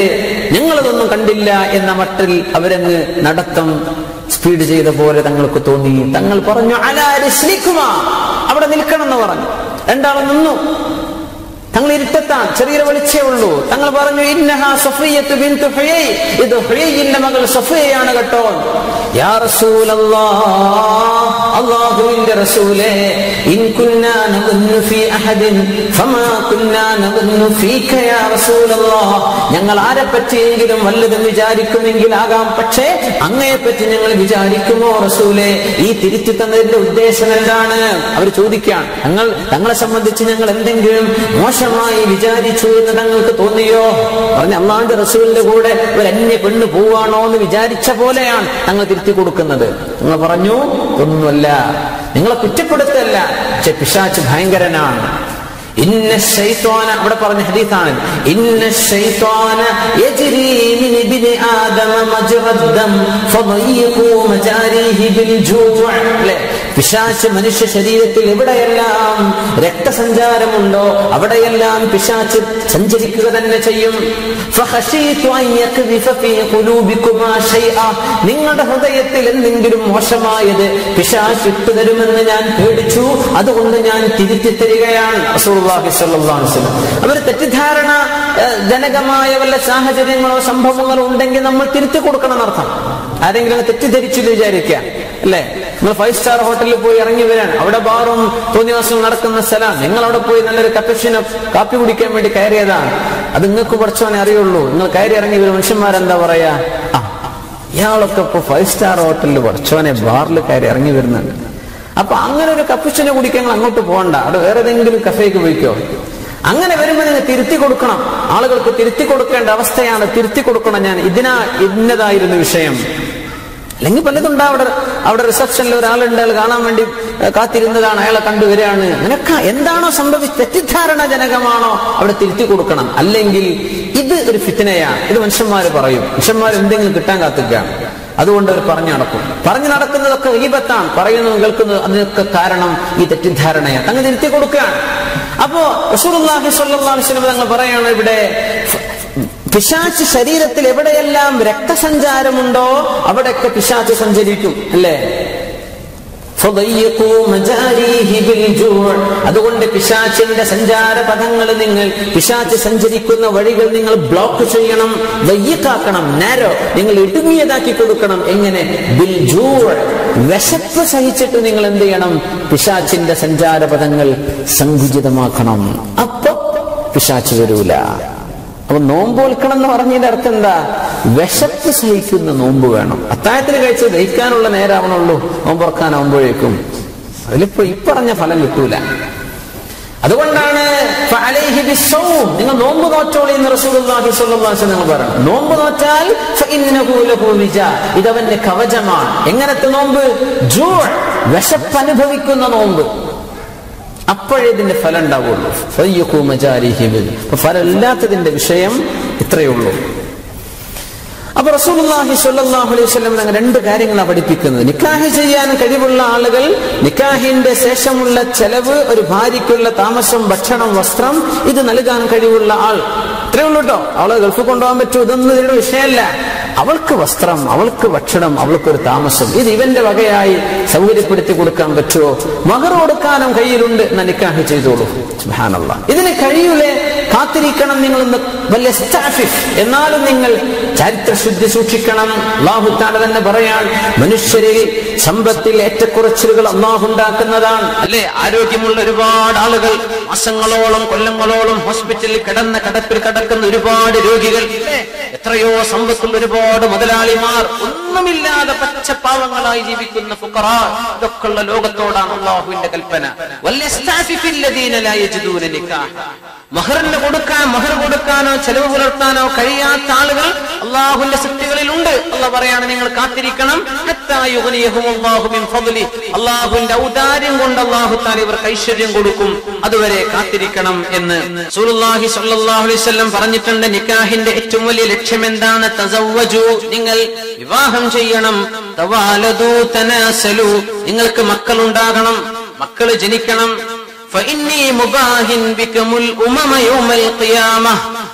ഞങ്ങളതൊന്നും കണ്ടില്ല എന്ന മട്ടിൽ അവരങ്ങ് നടത്തം സ്പീഡ് ചെയ്ത പോലെ തങ്ങൾക്ക് തോന്നി. തങ്ങൾ പറഞ്ഞു, അലാ രിസ്ലികുമ, അവിടെ നിൽക്കണം എന്ന് പറഞ്ഞു. രണ്ടാളും നിന്നു. തങ്ങൾ ഇരുട്ടത്താൻ, ചെറിയൊരു വെളിച്ചേ ഉള്ളൂ. തങ്ങൾ പറഞ്ഞു, ഇന്നഹാ സഫിയ്യത്തു ബിൻതു ഹുയൈ, ഇത് ഹുയൈന്റെ മകൾ സഫിയയാണ് കേട്ടോ. യാ റസൂലല്ലാഹ്, അല്ലാഹുവിന്റെ റസൂലേ, ഇൻ കുന്നാ നദുന്നു ഫീ അഹദിൻ ഫമാ കുന്നാ നദുന്നു ഫീക യാ റസൂലല്ലാഹ്, ഞങ്ങൾ ആരെ പറ്റിയെങ്കിലും വല്ലതും വിചാരിക്കുമെങ്കിൽ ആകാം, പക്ഷേ അങ്ങയെ പറ്റി ഞങ്ങൾ വിചാരിക്കുമോ റസൂലേ? ഈ തിരിച്ചു തന്നതിന്റെ ഉദ്ദേശം എന്താണ്? അവർ ചോദിക്കുകയാണ്. തങ്ങളെ സംബന്ധിച്ച് ഞങ്ങൾ എന്തെങ്കിലും ായി വിചാരിച്ചു എന്ന് തങ്ങൾക്ക് തോന്നിയോ? പറഞ്ഞ അള്ളാന്റെ റസൂലിന്റെ കൂടെ ഒരു അന്യ പെണ്ണ് പോവാണോ എന്ന് വിചാരിച്ച പോലെയാണ് തങ്ങൾ തിരുത്തി കൊടുക്കുന്നത്. നിങ്ങൾ പറഞ്ഞു, ഒന്നുമല്ല, നിങ്ങളെ കുറ്റപ്പെടുത്തല്ല, പക്ഷെ പിശാച് ഭയങ്കരനാണ്. ഇന്ന ശൈത്വാന, അവിടെ പറഞ്ഞ ഹദീസാണ്, ഇന്ന ശൈത്വാന യജ്രി മിൻ ഇബ്നി ആദമ മജ്റദ്ദം ഫദയ്യഖു മജാരിഹി ബിൽ ജൂഅ. പിശാച് മനുഷ്യ ശരീരത്തിൽ എവിടെയെല്ലാം രക്തസഞ്ചാരമുണ്ടോ അവിടെയെല്ലാം പിശാച് സഞ്ചരിക്കുക തന്നെ ചെയ്യും. നിങ്ങളുടെ ഹൃദയത്തിൽ എന്തെങ്കിലും മോശമായത് പിശാച് ഇട്ടു തരുമെന്ന് ഞാൻ പേടിച്ചു, അതുകൊണ്ട് ഞാൻ തിരുത്തി തരികയാണ്. അവർ തെറ്റിദ്ധാരണ ജനകമായ വല്ല സാഹചര്യങ്ങളോ സംഭവങ്ങളോ ഉണ്ടെങ്കിൽ നമ്മൾ തിരുത്തി കൊടുക്കണം എന്നർത്ഥം. ആരെങ്കിലും തെറ്റിദ്ധരിച്ചു വിചാരിക്കുക അല്ലേ? നിങ്ങൾ 5 സ്റ്റാർ ഹോട്ടലിൽ പോയി ഇറങ്ങി വരാൻ, അവിടെ ബാറും തോന്നിവാസവും നടക്കുന്ന സ്ഥലം, നിങ്ങൾ അവിടെ പോയി നല്ലൊരു കപ്പുച്ചിനോ കാപ്പി കുടിക്കാൻ വേണ്ടി കയറിയതാണ്. അത് നിങ്ങൾക്ക് പഠിച്ചവനെ അറിയുള്ളൂ. നിങ്ങൾ കയറി ഇറങ്ങി വരും മനുഷ്യന്മാരെന്താ പറയാ, ആ ഇയാളൊക്കെ ഇപ്പോൾ 5 സ്റ്റാർ ഹോട്ടലിൽ പഠിച്ചവനെ ബാറിൽ കയറി ഇറങ്ങി വരുന്നുണ്ട്. അപ്പൊ അങ്ങനെ ഒരു കപ്പുച്ചിനോ കുടിക്കാൻ അങ്ങോട്ട് പോകണ്ട, അവിടെ വേറെ ഏതെങ്കിലും കഫേക്ക് പോയിക്കോ. അങ്ങനെ വരുമ്പോൾ നിങ്ങൾ തിരുത്തി കൊടുക്കണം, ആളുകൾക്ക് തിരുത്തി കൊടുക്കേണ്ട അവസ്ഥയാണ്. തിരുത്തി കൊടുക്കണം. ഞാൻ ഇന്നതായിരുന്നു വിഷയം. അല്ലെങ്കിൽ പലതും ഉണ്ടാവിടെ, അവിടെ റിസപ്ഷനിൽ ഒരാളുണ്ട്, അയാൾ കാണാൻ വേണ്ടി കാത്തിരുന്നതാണ്, അയാളെ കണ്ടുവരികയാണ്. നിനക്ക് എന്താണോ സംഭവിച്ച തെറ്റിദ്ധാരണജനകമാണോ അവിടെ തിരുത്തി കൊടുക്കണം. അല്ലെങ്കിൽ ഇത് ഒരു ഫിത്നയാണ്. ഇത് മനുഷ്യന്മാര് പറയും, മനുഷ്യന്മാർ എന്തെങ്കിലും കിട്ടാൻ കാത്തുകയാണ്. അതുകൊണ്ട് അവർ പറഞ്ഞു നടക്കും. പറഞ്ഞു നടക്കുന്നതൊക്കെ ഗീബത്താണ്, പറയുന്നതും കേൾക്കുന്നതും. അതിനൊക്കെ കാരണം ഈ തെറ്റിദ്ധാരണയാണ്. അങ്ങനെ തിരുത്തി കൊടുക്കുകയാണ്. അപ്പോ റസൂലുള്ളാഹി സ്വല്ലല്ലാഹു അലൈഹി വസല്ലം തങ്ങൾ പറയാണ്, ഇവിടെ പിശാച് ശരീരത്തിൽ എവിടെയെല്ലാം രക്തസഞ്ചാരമുണ്ടോ അവിടെയൊക്കെ പിശാച് സഞ്ചരിക്കും, അല്ലേ? അതുകൊണ്ട് പിശാചിന്റെ സഞ്ചാരപഥങ്ങൾ, നിങ്ങൾ പിശാച് സഞ്ചരിക്കുന്ന വഴികൾ നിങ്ങൾ ബ്ലോക്ക് ചെയ്യണം, വയ്യക്കാക്കണം, നേരോ നിങ്ങൾ ഇടുങ്ങിയതാക്കി കൊടുക്കണം. എങ്ങനെ? ബിൽ ജൂർ, വിശപ്പ് സഹിച്ചിട്ട് നിങ്ങൾ എന്ത് ചെയ്യണം? പിശാചിന്റെ സഞ്ചാരപഥങ്ങൾ സങ്കുചിതമാക്കണം. അപ്പൊ പിശാച് വരൂല. അപ്പൊ നോമ്പ് വെക്കണം എന്ന് പറഞ്ഞതിന്റെ അർത്ഥം എന്താ? വിശപ്പ് സഹിക്കുന്ന നോമ്പ് വേണം. അത്താഴത്തിന് കഴിച്ച് ദഹിക്കാനുള്ള നേരാവണുള്ളൂ, നോമ്പുറക്കാനാവുമ്പോഴേക്കും. അതിലിപ്പോ ഇപ്പറഞ്ഞ ഫലം കിട്ടൂല. അതുകൊണ്ടാണ് നിങ്ങൾ നോമ്പ് നോറ്റോളി എന്ന് റസൂലുള്ളാഹി സ്വല്ലല്ലാഹു അലൈഹി വസല്ലം പറഞ്ഞു. നോമ്പ് നോറ്റാൽ ഇതവന്റെ കവചമാണ്. എങ്ങനത്തെ നോമ്പ്? ജൂഅ്, വിശപ്പ് അനുഭവിക്കുന്ന നോമ്പ്. അപ്പോഴേ ഇതിന്റെ ഫലം ഉണ്ടാവുള്ളൂ. ഫലമില്ലാത്തതിന്റെ വിഷയം ഇത്രയേ ഉള്ളൂ. അപ്പൊ റസൂലുള്ളാഹി സ്വല്ലല്ലാഹു അലൈഹി വസല്ലം അങ്ങനെ 2 കാര്യങ്ങളാണ് പഠിപ്പിക്കുന്നത്. നിക്കാഹ് ചെയ്യാൻ കഴിവുള്ള ആളുകൾ നിക്കാഹിന്റെ ശേഷമുള്ള ചെലവ്, ഒരു ഭാര്യയ്ക്കുള്ള താമസം, ഭക്ഷണം, വസ്ത്രം, ഇത് നൽകാൻ കഴിവുള്ള ആൾ. ഇത്രയേ ഉള്ളൂ കേട്ടോ. അവളെ ഗൾഫ് കൊണ്ടുപോകാൻ പറ്റൂ, ഇതൊന്നും ഇതിന്റെ വിഷയമല്ല. അവൾക്ക് വസ്ത്രം, അവൾക്ക് ഭക്ഷണം, അവൾക്കൊരു താമസം, ഇത് ഇവന്റെ വകയായി സൗകര്യപ്പെടുത്തി കൊടുക്കാൻ പറ്റുമോ? മഹർ കൊടുക്കാനും കയ്യിലുണ്ട്, നിക്കാഹ് ചെയ്തോളൂ. സുബ്ഹാനല്ലാഹ്. ഇതിന് കഴിയൂലേ? കാത്തിരിക്കണം നിങ്ങൾ. വലിയ സ്റ്റാഫിഫ്, എന്നാലും നിങ്ങൾ ചരിത്രശുദ്ധി സൂക്ഷിക്കണം. അല്ലാഹു തആല തന്നെ പറയാൻ, മനുഷ്യരിൽ സമ്പത്തിൽ ഏറ്റക്കുറച്ചിലുകൾ അല്ലാഹു ഉണ്ടാക്കുന്നതാണ്, അല്ലെ? ആരോഗ്യമുള്ള ഒരുപാട് ആളുകൾ മാസങ്ങളോളം കൊല്ലങ്ങളോളം ഹോസ്പിറ്റലിൽ കിടക്കുന്ന ഒരുപാട് രോഗികൾ, എത്രയോ സമ്പത്തുള്ള ഒരുപാട് മുതലാളിമാർ, ഒന്നുമില്ലാതെ പച്ചപ്പാവങ്ങളായി ജീവിക്കുന്ന ഫുഖറാ, ഇതൊക്കെ ഉള്ള ലോകത്തോടാണ് അല്ലാഹുവിന്റെ കൽപ്പന. വലിയ സ്റ്റാഫിഫിൽ ലദീന ലാ യജിദൂന നിക്കാഹ്, മഹർ കൊടുക്കാനോ ചെലവ് പുലർത്താനോ കഴിയാത്ത ആളുകൾ അള്ളാഹുവിന്റെ സൃഷ്ടികളിലുണ്ട്. അള്ളാഹു പറയാണ്, നിങ്ങൾ കാത്തിരിക്കണം. അള്ളാഹുവിന്റെ ഔദാര്യം കൊണ്ട് അള്ളാഹു തആല ഇവർക്ക് ഐശ്വര്യം കൊടുക്കും, അതുവരെ കാത്തിരിക്കണം എന്ന് റസൂലുള്ളാഹി സ്വല്ലല്ലാഹു അലൈഹി വസല്ലം പറഞ്ഞിട്ടുണ്ട്. നിക്കാഹിന്റെ ഏറ്റവും വലിയ ലക്ഷ്യം എന്താണ്? തസവ്വജു, നിങ്ങൾ വിവാഹം ചെയ്യണം. തവാലദു തനാസലു, നിങ്ങൾക്ക് മക്കളുണ്ടാകണം, മക്കൾ ജനിക്കണം.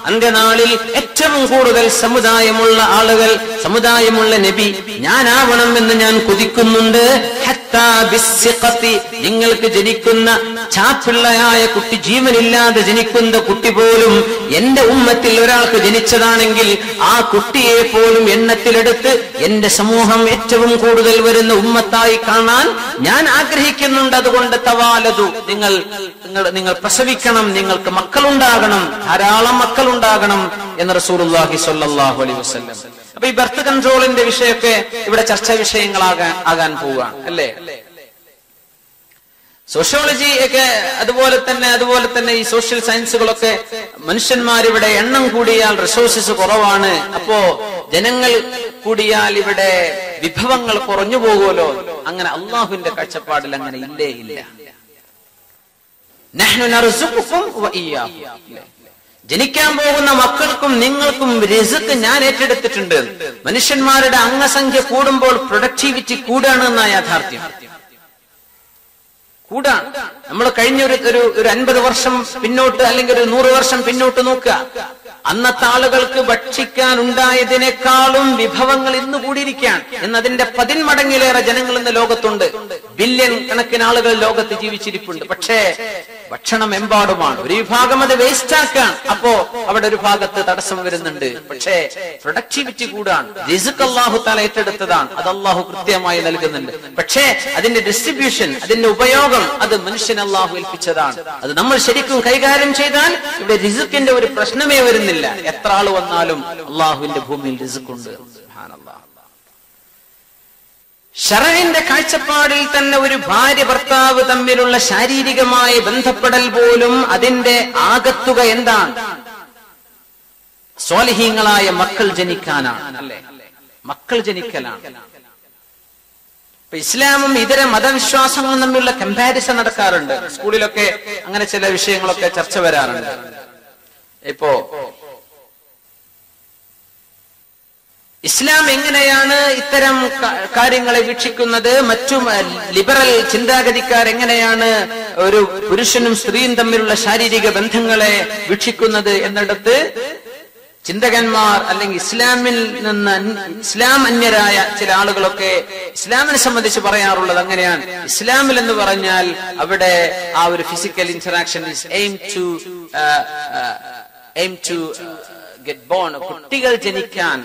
അന്ത്യനാളിൽ ഏറ്റവും കൂടുതൽ സമുദായമുള്ള ആളുകൾ, സമുദായമുള്ള നബി ഞാനാവണം എന്ന് ഞാൻ കൊതിക്കുന്നുണ്ട്. നിങ്ങൾക്ക് ജനിക്കുന്ന ചാപ്പിള്ളയായ കുട്ടി, ജീവനില്ലാതെ ജനിക്കുന്ന കുട്ടി പോലും എന്റെ ഉമ്മത്തിൽ ഒരാൾക്ക് ജനിച്ചതാണെങ്കിൽ ആ കുട്ടിയെ പോലും എണ്ണത്തിലെടുത്ത് എന്റെ സമൂഹം ഏറ്റവും കൂടുതൽ വരുന്ന ഉമ്മത്തായി കാണാൻ ഞാൻ ആഗ്രഹിക്കുന്നുണ്ട്. അതുകൊണ്ട് തവാലതു, നിങ്ങൾ പ്രസവിക്കണം, നിങ്ങൾക്ക് മക്കളുണ്ടാകണം, ധാരാളം മക്കളുണ്ടാകണം എന്ന് റസൂലുള്ളാഹി സ്വല്ലല്ലാഹു അലൈഹി വസല്ലം. അപ്പൊ ഈ ബർത്ത് കൺട്രോളിന്റെ വിഷയമൊക്കെ ഇവിടെ ചർച്ചാ വിഷയങ്ങളാകാൻ പോവുകയാണ്, അല്ലേ? സോഷ്യോളജി ഒക്കെ അതുപോലെ തന്നെ ഈ സോഷ്യൽ സയൻസുകളൊക്കെ, മനുഷ്യന്മാരിവിടെ എണ്ണം കൂടിയാൽ റിസോഴ്സസ് കുറവാണ്, അപ്പോ ജനങ്ങൾ കൂടിയാൽ ഇവിടെ വിഭവങ്ങൾ കുറഞ്ഞു പോകുമല്ലോ. അങ്ങനെ അള്ളാഹുവിന്റെ കാഴ്ചപ്പാടിൽ അങ്ങനെ ഇല്ലേ? ഇല്ല. ജനിക്കാൻ പോകുന്ന മക്കൾക്കും നിങ്ങൾക്കും റിസ്ക് ഞാൻ ഏറ്റെടുത്തിട്ടുണ്ട്. മനുഷ്യന്മാരുടെ അംഗസംഖ്യ കൂടുമ്പോൾ പ്രൊഡക്ടിവിറ്റി കൂടുകയാണെന്ന യാഥാർത്ഥ്യം കൂടാണ്. നമ്മൾ കഴിഞ്ഞ ഒരു 50 വർഷം പിന്നോട്ട് അല്ലെങ്കിൽ ഒരു 100 വർഷം പിന്നോട്ട് നോക്കുക. അന്നത്തെ ആളുകൾക്ക് ഭക്ഷിക്കാൻ ഉണ്ടായതിനേക്കാളും വിഭവങ്ങൾ ഇന്ന് കൂടിയിരിക്കുകയാണ് എന്നതിന്റെ 10 മടങ്ങിലേറെ ജനങ്ങൾ ഇന്ന് ലോകത്തുണ്ട്. ബില്യൺ കണക്കിന് ആളുകൾ ലോകത്ത് ജീവിച്ചിരിപ്പുണ്ട്. പക്ഷേ ഭക്ഷണം എമ്പാടുമാണ്. ഒരു വിഭാഗം അത് വേസ്റ്റ് ആക്കാൻ, അപ്പോ അവിടെ ഒരു ഭാഗത്ത് തടസ്സം വരുന്നുണ്ട്. പക്ഷേ പ്രൊഡക്ടിവിറ്റി കൂടാണ്. റിസ്ക് അല്ലാഹു തആല ഏറ്റെടുത്തതാണ്, അത് അല്ലാഹു കൃത്യമായി നൽകുന്നുണ്ട്. പക്ഷേ അതിന്റെ ഡിസ്ട്രിബ്യൂഷൻ, അതിന്റെ ഉപയോഗം, അത് മനുഷ്യൻ അല്ലാഹു ഏൽപ്പിച്ചതാണ്. അത് നമ്മൾ ശരിക്കും കൈകാര്യം ചെയ്താൽ ഇവിടെ റിസ്കിന്റെ ഒരു പ്രശ്നമേ വരുന്നില്ല. എത്ര ആൾ വന്നാലും അല്ലാഹുവിന്റെ ഭൂമിയിൽ റിസ്ക് ഉണ്ട്. സുബ്ഹാനല്ലാഹ്. ശറഇന്റെ കാഴ്ചപ്പാടിൽ തന്നെ ഒരു ഭാര്യ ഭർത്താവ് തമ്മിലുള്ള ശാരീരികമായ ബന്ധപ്പെടൽ പോലും അതിന്റെ ആകത്തുക എന്താണ്? സ്വാലിഹീങ്ങളായ മക്കൾ ജനിക്കാനാണ്, അല്ലെ? മക്കൾ ജനിക്കലാണ്. ഇസ്ലാമും ഇതര മതവിശ്വാസങ്ങളും തമ്മിലുള്ള കമ്പാരിസൺ നടക്കാറുണ്ട്. സ്കൂളിലൊക്കെ അങ്ങനെ ചില വിഷയങ്ങളൊക്കെ ചർച്ച വരാറുണ്ട്. ഇപ്പോ ഇസ്ലാം എങ്ങനെയാണ് ഇത്തരം കാര്യങ്ങളെ വീക്ഷിക്കുന്നത്? മറ്റു ലിബറൽ ചിന്താഗതിക്കാർ എങ്ങനെയാണ് ഒരു പുരുഷനും സ്ത്രീയും തമ്മിലുള്ള ശാരീരിക ബന്ധങ്ങളെ വീക്ഷിക്കുന്നത് എന്നിടത്ത് ചിന്തകന്മാർ അല്ലെങ്കിൽ ഇസ്ലാമിൽ നിന്ന് ഇസ്ലാം അന്യരായ ചില ആളുകളൊക്കെ ഇസ്ലാമിനെ സംബന്ധിച്ച് പറയാറുള്ളത് അങ്ങനെയാണ്. ഇസ്ലാമിൽ എന്ന് പറഞ്ഞാൽ അവിടെ ആ ഒരു physical interaction is aim to get born കുട്ടികൾ ജനിക്കാൻ,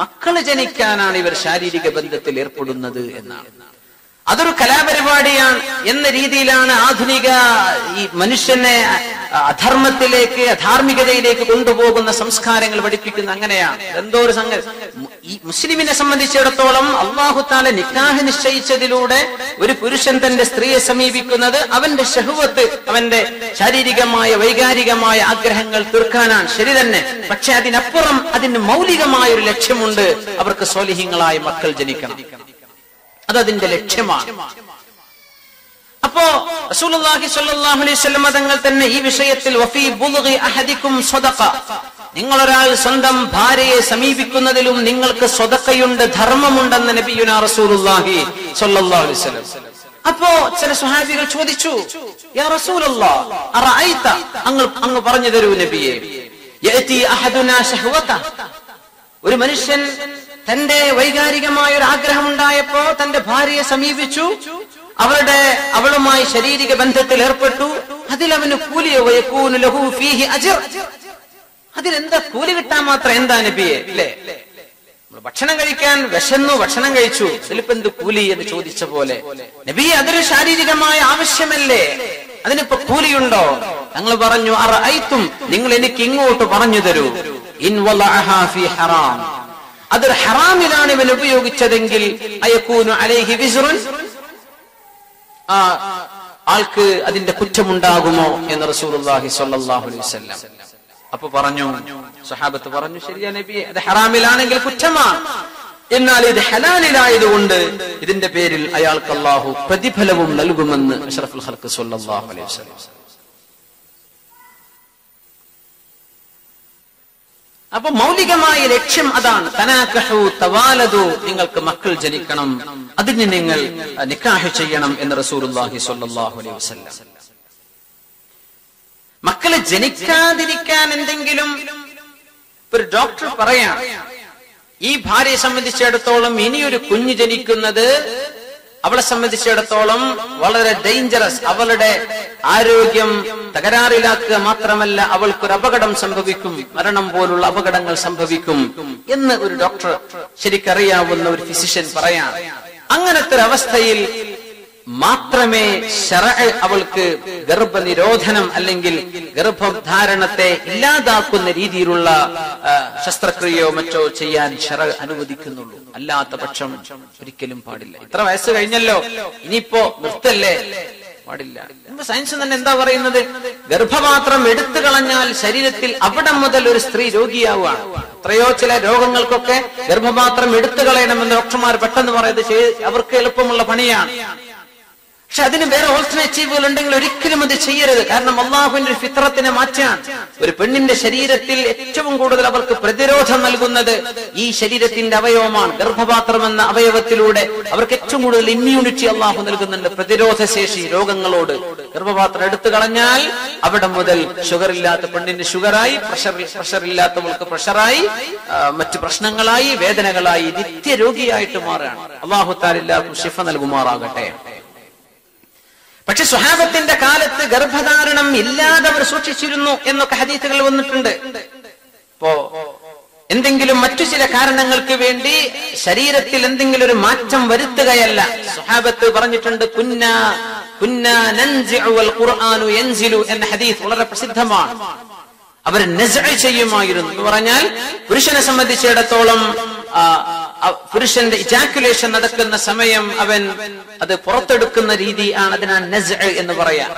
മക്കള് ജനിക്കാനാണ് ഇവർ ശാരീരിക ബന്ധത്തിൽ ഏർപ്പെടുന്നത് എന്നാണ്. അതൊരു കലാപരിപാടിയാണ് എന്ന രീതിയിലാണ് ആധുനിക ഈ മനുഷ്യനെ അധർമ്മത്തിലേക്ക്, അധാർമികതയിലേക്ക് കൊണ്ടുപോകുന്ന സംസ്കാരങ്ങൾ പഠിപ്പിക്കുന്നത്. അങ്ങനെയാണ് എന്തോ ഒരു സംഗതി. ഈ മുസ്ലിമിനെ സംബന്ധിച്ചിടത്തോളം അല്ലാഹു തആല നിക്കാഹ് നിശ്ചയിച്ചതിലൂടെ ഒരു പുരുഷൻ തന്റെ സ്ത്രീയെ സമീപിക്കുന്നത് അവന്റെ ശഹവത്ത്, അവന്റെ ശാരീരികമായ വൈകാരികമായ ആഗ്രഹങ്ങൾ തീർക്കാനാണ്. ശരി തന്നെ. പക്ഷെ അതിനപ്പുറം അതിന് മൗലികമായ ഒരു ലക്ഷ്യമുണ്ട്. അവർക്ക് സ്വാലിഹീങ്ങളായ മക്കൾ ജനിക്കണം. അതതിന്റെ ലക്ഷ്യമാണ്. അപ്പോ റസൂലുള്ളാഹി സ്വല്ലല്ലാഹു അലൈഹി വസല്ലം തങ്ങൾ തന്നെ ഈ വിഷയത്തിൽ വഫീ ബുൽഗി അഹദികും സദഖ, നിങ്ങളൊരാൾ സ്വന്തം ഭാര്യയെ സമീപിക്കുന്നതിലും നിങ്ങൾക്ക് സദഖയുണ്ട്, ധർമ്മമുണ്ടെന്ന് നബിയുനാ റസൂലുള്ളാഹി സ്വല്ലല്ലാഹു അലൈഹി വസല്ലം. അപ്പോ ചില സ്വഹാബികൾ ചോദിച്ചു, യാ റസൂലുള്ളാഹ് അറഅയ്ത, അങ്ങ് പറഞ്ഞു തരൂ നബിയെ, യഅതി അഹദുനാ ശഹവത, ഒരു മനുഷ്യൻ തന്റെ വൈകാരികമായ ഒരു ആഗ്രഹം ഉണ്ടായപ്പോ തന്റെ ഭാര്യയെ സമീപിച്ചു, അവളുമായി ശാരീരിക ബന്ധത്തിൽ ഏർപ്പെട്ടു, അതിലവന് കൂലിയോ വയക്കൂനു ലഹു ഫീഹി അജ്ർ, അതിലെന്താ കൂലി കിട്ടാൻ മാത്രം? എന്താ നബിയെ, അല്ലേ, ഭക്ഷണം കഴിക്കാൻ വിശന്നു, ഭക്ഷണം കഴിച്ചു, അതിലിപ്പോ എന്ത് കൂലി എന്ന് ചോദിച്ച പോലെ നബിയെ അതൊരു ശാരീരികമായ ആവശ്യമല്ലേ, അതിനിപ്പോ കൂലിയുണ്ടോ? ഞങ്ങൾ പറഞ്ഞു അറഅയ്തും, നിങ്ങൾ എനിക്ക് ഇങ്ങോട്ട് പറഞ്ഞു തരൂ, ഇൻ വലഅഹാ ഫീ ഹറാം, അതൊരു ഹറാമിലാണ് ഇവൻ ഉപയോഗിച്ചതെങ്കിൽ അയക്കൂനു അലൈഹി വിസ്റുൻ, ആ ആൾക്ക് അതിന്റെ കുറ്റമുണ്ടാകുമോ എന്ന് റസൂലുള്ളാഹി സ്വല്ലല്ലാഹു അലൈഹി വസല്ലം. അപ്പൊ പറഞ്ഞു, സ്വഹാബത്ത് പറഞ്ഞു, ശരിയാ നബിയെ, അത് ഹറാമിലാണെങ്കിൽ കുറ്റമാണ്, എന്നാൽ ഇത് ഹലാലിലായതുകൊണ്ട് ഇതിന്റെ പേരിൽ അയാൾക്ക് അല്ലാഹു പ്രതിഫലവും നൽകുമെന്ന് അഷ്റഫുൽ ഖൽഖ് സ്വല്ലല്ലാഹു അലൈഹി വസല്ലം. അപ്പൊ മൗലികമായ ലക്ഷ്യം അതാണ്. തനാകഹു തവാലദു, നിങ്ങൾക്ക് മക്കൾ ജനിക്കണം, അതിന് നിങ്ങൾ നിക്കാഹ് ചെയ്യണം എന്ന് റസൂലുള്ളാഹി സ്വല്ലല്ലാഹു അലൈഹി വസല്ലം. മക്കൾ ജനിക്കാതിരിക്കാൻ എന്തെങ്കിലും ഒരു ഡോക്ടർ പറയാം, ഈ ഭാര്യയെ സംബന്ധിച്ചിടത്തോളം ഇനിയൊരു കുഞ്ഞ് ജനിക്കുന്നത് അവളെ സംബന്ധിച്ചിടത്തോളം വളരെ ഡേഞ്ചറസ്, അവളുടെ ആരോഗ്യം തകരാറിലാക്കുക മാത്രമല്ല അവൾക്കൊരു അപകടം സംഭവിക്കും, മരണം പോലുള്ള അപകടങ്ങൾ സംഭവിക്കും എന്ന് ഒരു ഡോക്ടർ, ശരിക്കറിയാവുന്ന ഒരു ഫിസിഷ്യൻ പറയാം. അങ്ങനത്തെ ഒരു അവസ്ഥയിൽ മാത്രമേ ശറഅ് അവൾക്ക് ഗർഭനിരോധനം അല്ലെങ്കിൽ ഗർഭധാരണത്തെ ഇല്ലാതാക്കുന്ന രീതിയിലുള്ള ശസ്ത്രക്രിയയോ മറ്റോ ചെയ്യാൻ ശറഅ് അനുവദിക്കുന്നുള്ളൂ. അല്ലാത്ത പക്ഷം ഒരിക്കലും പാടില്ല. ഇത്ര വയസ്സ് കഴിഞ്ഞല്ലോ, ഇനിയിപ്പോ നിർത്തല്ലേ, പാടില്ല. സയൻസ് തന്നെ എന്താ പറയുന്നത്? ഗർഭപാത്രം എടുത്തു കളഞ്ഞാൽ ശരീരത്തിൽ അവിടെ മുതൽ ഒരു സ്ത്രീ രോഗിയാവുകയാണ്. എത്രയോ ചില രോഗങ്ങൾക്കൊക്കെ ഗർഭപാത്രം എടുത്തു കളയണമെന്ന് ഡോക്ടർമാർ പെട്ടെന്ന് പറയുന്നത് അവർക്ക് എളുപ്പമുള്ള പണിയാണ്. പക്ഷെ അതിന് വേറെ ഓൾട്ടർനേറ്റീവുകൾ ഉണ്ടെങ്കിൽ ഒരിക്കലും അത് ചെയ്യരുത്. കാരണം അല്ലാഹുവിന്റെ ഒരു ഫിത്രത്തിനെ മാറ്റാൻ, ഒരു പെണ്ണിന്റെ ശരീരത്തിൽ ഏറ്റവും കൂടുതൽ അവർക്ക് പ്രതിരോധം നൽകുന്നത് ഈ ശരീരത്തിന്റെ അവയവമാണ്. ഗർഭപാത്രം എന്ന അവയവത്തിലൂടെ അവർക്ക് ഏറ്റവും കൂടുതൽ ഇമ്മ്യൂണിറ്റി അല്ലാഹു നൽകുന്നുണ്ട്, പ്രതിരോധ ശേഷി രോഗങ്ങളോട്. ഗർഭപാത്രം എടുത്തു കളഞ്ഞാൽ അവിടെ മുതൽ ഷുഗർ ഇല്ലാത്ത പെണ്ണിന് ഷുഗറായി, പ്രഷർ ഇല്ലാത്തവൾക്ക് പ്രഷറായി, മറ്റു പ്രശ്നങ്ങളായി, വേദനകളായി, നിത്യരോഗിയായിട്ട് മാറുകയാണ്. അല്ലാഹു തആല എല്ലാവർക്കും ശിഫ നൽകുമാറാകട്ടെ. പക്ഷെ സ്വഹാബത്തിന്റെ കാലത്ത് ഗർഭധാരണം ഇല്ലാതെ അവർ സൂക്ഷിച്ചിരുന്നു എന്നൊക്കെ ഹദീസുകൾ വന്നിട്ടുണ്ട്. ഇപ്പോ എന്തെങ്കിലും മറ്റു ചില കാരണങ്ങൾക്ക് വേണ്ടി ശരീരത്തിൽ എന്തെങ്കിലും ഒരു മാറ്റം വരുത്തുകയല്ല. സ്വഹാബത്ത് പറഞ്ഞിട്ടുണ്ട് എന്ന ഹദീസ് വളരെ പ്രസിദ്ധമാണ്. അവർ നസ്അ് ചെയ്യുമായിരുന്നു എന്ന് പറഞ്ഞാൽ പുരുഷനെ സംബന്ധിച്ചിടത്തോളം പുരുഷന്റെ ഇജാക്കുലേഷൻ നടക്കുന്ന സമയം അവൻ അത് പുറത്തെടുക്കുന്ന രീതി ആണ്. അതിനാണ് നസ്അ് എന്ന് പറയാം.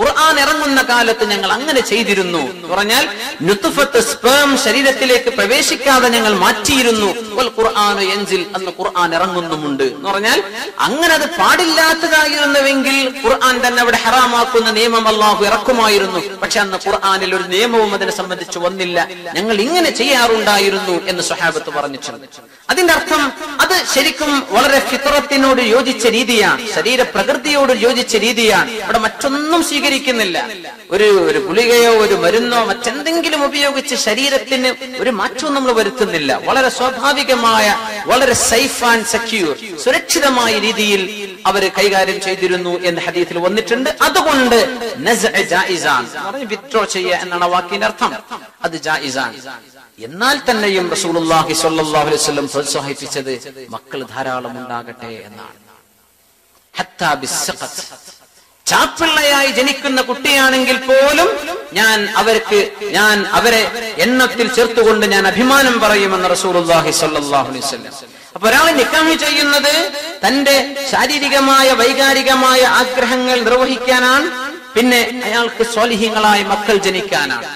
ഖുർആൻ ഇറങ്ങുന്ന കാലത്ത് ഞങ്ങൾ അങ്ങനെ ചെയ്തിരുന്നു എന്ന് പറഞ്ഞാൽ നുത്ഫത്ത് സ്പേം ശരീരത്തിലേക്ക് പ്രവേശിക്കാതെ ഞങ്ങൾ മാറ്റിയിരുന്നു. ഖുർആനു യൻസിൽ അന്ന് ഖുർആൻ ഇറങ്ങുന്നുമുണ്ട് എന്ന് പറഞ്ഞാൽ അങ്ങനെ അത് പാടില്ലാത്തതായിരുന്നുവെങ്കിൽ ഖുർആൻ തന്നെ അവിടെ ഹറാമാക്കുന്ന നിയമം അല്ലാഹു ഇറക്കുമായിരുന്നു. പക്ഷെ അന്ന് ഖുർആനിൽ ഒരു നിയമവും അതിനെ സംബന്ധിച്ച് വന്നില്ല. ഞങ്ങൾ ഇങ്ങനെ ചെയ്യാറുണ്ടായിരുന്നു എന്ന് സ്വഹാബത്ത് പറഞ്ഞിട്ടുണ്ട്. അതിന്റെ അർത്ഥം അത് ശരിക്കും വളരെ ഫിത്റത്തിനോട് യോജിച്ച രീതിയാണ്, ശരീര പ്രകൃതിയോട് യോജിച്ച രീതിയാണ്. അവിടെ മറ്റൊന്നും സ്വീകരിക്കുന്നില്ല. ഒരു ഗുളികയോ ഒരു മരുന്നോ മറ്റെന്തെങ്കിലും ഉപയോഗിച്ച് ശരീരത്തിന് ഒരു മാറ്റവും നമ്മൾ വരുത്തുന്നില്ല. വളരെ സ്വാഭാവികമായ, വളരെ സേഫ് ആൻഡ് സെക്യൂർ, സുരക്ഷിതമായ രീതിയിൽ അവർ കൈകാര്യം ചെയ്തിരുന്നു എന്ന് ഹദീസിൽ വന്നിട്ടുണ്ട്. അതുകൊണ്ട് നസ്അ് ജായിസാണ്, വിത്ഡ്രോ ചെയ്യുക എന്നാണ് വാക്കിന്റെ അർത്ഥം. അത് ജായിസാണ്. എന്നാൽ തന്നെയും റസൂലുള്ളാഹി സ്വല്ലല്ലാഹു അലൈഹി വസല്ലം പ്രോത്സാഹിപ്പിച്ചത് മക്കൾ ധാരാളം ഉണ്ടാകട്ടെ എന്നാണ്. ഹത്താ ബിസ്സഖത്ത്, ചാപ്പിള്ളയായി ജനിക്കുന്ന കുട്ടിയാണെങ്കിൽ പോലും ഞാൻ അവരെ എണ്ണത്തിൽ ചേർത്തുകൊണ്ട് ഞാൻ അഭിമാനം പറയുമെന്ന് റസൂലുള്ളാഹി സ്വല്ലല്ലാഹു അലൈഹി വസല്ലം. അപ്പൊ ഒരാൾ നിക്കാഹ് ചെയ്യുന്നത് തന്റെ ശാരീരികമായ വൈകാരികമായ ആഗ്രഹങ്ങൾ നിർവഹിക്കാനാണ്, പിന്നെ അയാൾക്ക് സ്വാലിഹീങ്ങളായ മക്കൾ ജനിക്കാനാണ്.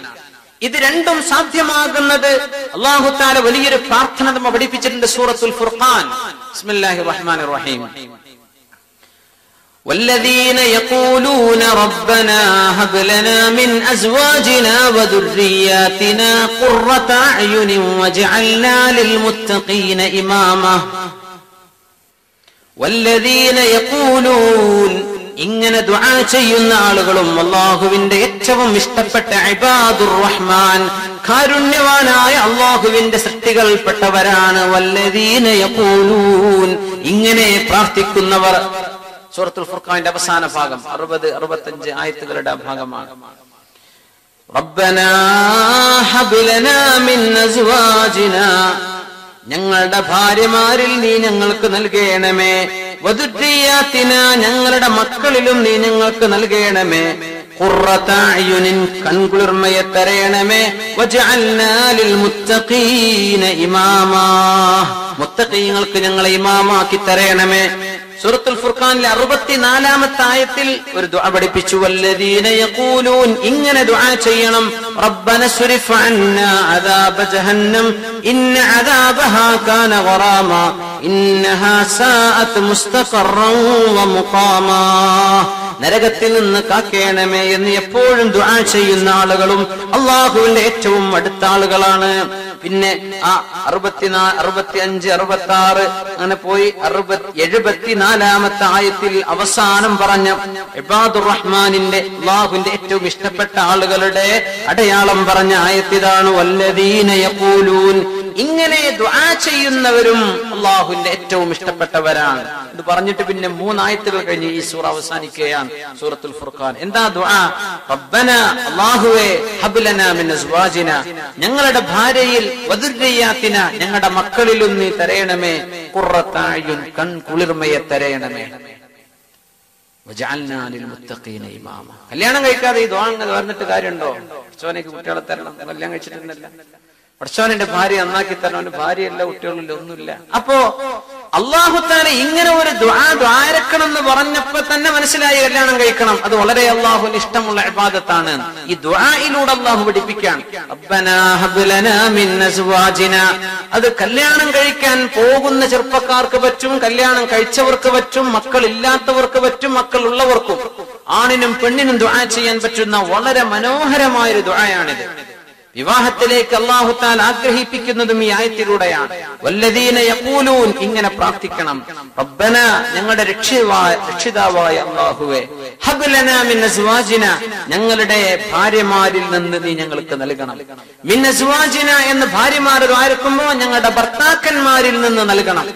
ഇത് രണ്ടും സാധ്യമാകുന്നത് അല്ലാഹു തആല വലിയൊരു പ്രാർത്ഥന നമ്മെ പഠിപ്പിച്ചിട്ടുണ്ട്. സൂറത്തുൽ ഫുർഖാൻ, ബിസ്മില്ലാഹിർ റഹ്മാനിർ റഹീം. والذين يقولون ربنا هب لنا من أزواجنا وذرياتنا قرة أعين واجعلنا للمتقين إماما. والذين يقولون, ഇങ്ങനെ ദുആ ചെയ്യുന്ന ആളുകളും അല്ലാഹുവിന്റെ ഏറ്റവും ഇഷ്ടപ്പെട്ട ഇബാദുർ റഹ്മാൻ, കാരുണ്യവാനായ അല്ലാഹുവിന്റെ സൃഷ്ടികൾപ്പെട്ടവരാണ്. വല്ലദീന യഖൂലൂൻ, ഇങ്ങനെ പ്രാർത്ഥിക്കുന്നവർ. സൂറത്തുൽ ഫുർഖാന്റെ അവസാന ഭാഗം 60-65 ആയത്തുകളുടെ ഭാഗമാണ്. റബ്ബനാ ഹബ് ലനാ മിൻ അസ്വാജിനാ, ഞങ്ങളുടെ ഭാര്യമാരിൽ നീ ഞങ്ങൾക്ക് നൽകേണമേ. വദുരിയാതിന, ഞങ്ങളുടെ മക്കളിലും നീ ഞങ്ങൾക്ക് നൽകേണമേ. ഖുർറത അയുനിൻ, കൺകുളിർമയെ തരയണമേ. വജഅൽനാ ലിൽ മുത്തഖീന ഇമാമാ, മുത്തഖീങ്ങൾക്ക് ഞങ്ങളെ ഇമാമാക്കി തരയണമേ. സൂറത്തുൽ ഫുർഖാനിലെ 64-ാമത്തെ ആയത്തിൽ ഒരു ദുആ പഠിപ്പിച്ചു. വല്ലദീന യഖൂലൂൻ, ഇങ്ങനെ ദുആ ചെയ്യണം. റബ്ബന സ്രിഫ് അന്നാ അദാബ ജഹന്നം ഇന്ന അദാബഹാ കാന ഗറാമാ ഇന്നഹാ സാഅത് മുസ്തഖറൻ വമുഖാമാ. നരകത്തിൽ നിന്ന് കാക്കേണമേ എന്ന് എപ്പോഴും ദുആ ചെയ്യുന്ന ആളുകളും അല്ലാഹുവിന്റെ ഏറ്റവും അടുത്ത ആളുകളാണ്. പിന്നെ ആ 65, 66 അങ്ങനെ പോയി 74-ാമത്തെ ആയത്തിൽ അവസാനം പറഞ്ഞ ഇബാദുർ റഹ്മാനിന്റെ, അല്ലാഹുവിന്റെ ഏറ്റവും ഇഷ്ടപ്പെട്ട ആളുകളുടെ അടയാളം പറഞ്ഞ ആയത്തിലാണ് വല്ലദീന യഖൂലൂൻ. ഇങ്ങനെ ദുആ ചെയ്യുന്നവരും അല്ലാഹുവിന്റെ ഏറ്റവും ഇഷ്ടപ്പെട്ടവരാണ്. ഇത് പറഞ്ഞിട്ട് പിന്നെ 3 ആയത്തുകൾ കഴിഞ്ഞ് ഈ സൂറ അവസാനിക്കുകയാണ്. സൂറത്തുൽ ഫുർഖാൻ എന്താ ദുആ? റബ്ബനാ, അല്ലാഹുവേ, ഹബ് ലനാ മിൻ അസ്വാജിനാ, ഞങ്ങളുടെ ഭാര്യയിൽ, വദുരിയാതിനാ, ഞങ്ങളുടെ മക്കളിലും നീ തരയണമേ. ഖുർറത അയുൻ, കൺകുളിർമയെ തരയണമേ. വജഅൽനാ ലിൽ മുത്തഖീന ഇമാമാ. കല്യാണം കഴിക്കാതെ ഈ ദുആ എന്ന് പറഞ്ഞിട്ട് കാര്യമുണ്ടോ? ചോനയ്ക്ക് കുട്ടികളെ തരണം, കല്യാണം കഴിച്ചിട്ടുണ്ടല്ല. പഠിച്ചവനെ ഭാര്യ നന്നാക്കി തരണം, അവന്റെ ഭാര്യയല്ല, കുട്ടികളില്ല, ഒന്നുമില്ല. അപ്പോ അല്ലാഹു തആല ഇങ്ങനെ ഒരു ദ്വാരക്കണം എന്ന് പറഞ്ഞപ്പോ തന്നെ മനസ്സിലായി കല്യാണം കഴിക്കണം, അത് വളരെ അല്ലാഹുവിന് ഇഷ്ടമുള്ള ഇബാദത്താണ്. ഈ ദ്വായിലൂടെ അല്ലാഹു പഠിപ്പിക്കാൻ റബ്ബനാ ഹബ് ലനാ മിൻ അസ്വാജിനാ. അത് കല്യാണം കഴിക്കാൻ പോകുന്ന ചെറുപ്പക്കാർക്ക് പറ്റും, കല്യാണം കഴിച്ചവർക്ക് പറ്റും, മക്കൾ ഇല്ലാത്തവർക്ക് പറ്റും, മക്കൾ ഉള്ളവർക്കും. ആണിനും പെണ്ണിനും ദ്വാ ചെയ്യാൻ പറ്റുന്ന വളരെ മനോഹരമായൊരു ദ്വായാണിത്. വിവാഹത്തിലേക്ക് അല്ലാഹു തആല ആഗ്രഹിപ്പിക്കുന്നതും ഈ ആയത്തിലൂടെയാണ്. വല്ലദീന യഖൂലൂൻ, ഇങ്ങനെ പ്രാർത്ഥിക്കണം. റബ്ബനാ, ഞങ്ങളുടെ രക്ഷിതാവായ അല്ലാഹുവേ, ഹബ് ലനാ മിൻ അസ്വാജിനാ, ഞങ്ങളുടെ ഭാര്യമാരിൽ നിന്ന് നീ ഞങ്ങൾക്ക് നൽകണം. മിൻ അസ്വാജിനാ എന്ന് ഭാര്യമാർ വായിക്കുമ്പോൾ ഞങ്ങളുടെ ഭർത്താക്കന്മാരിൽ നിന്ന് നൽകണം.